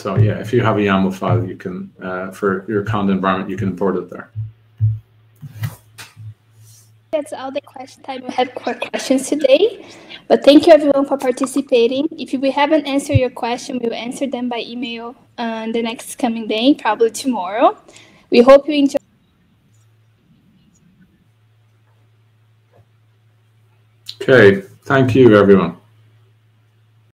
So yeah, if you have a YAML file, you can uh, for your Conda environment, you can import it there. That's all the question time we had for questions today. But thank you everyone for participating. If we haven't answered your question, we will answer them by email on uh, the next coming day, probably tomorrow. We hope you enjoy. Okay, thank you everyone.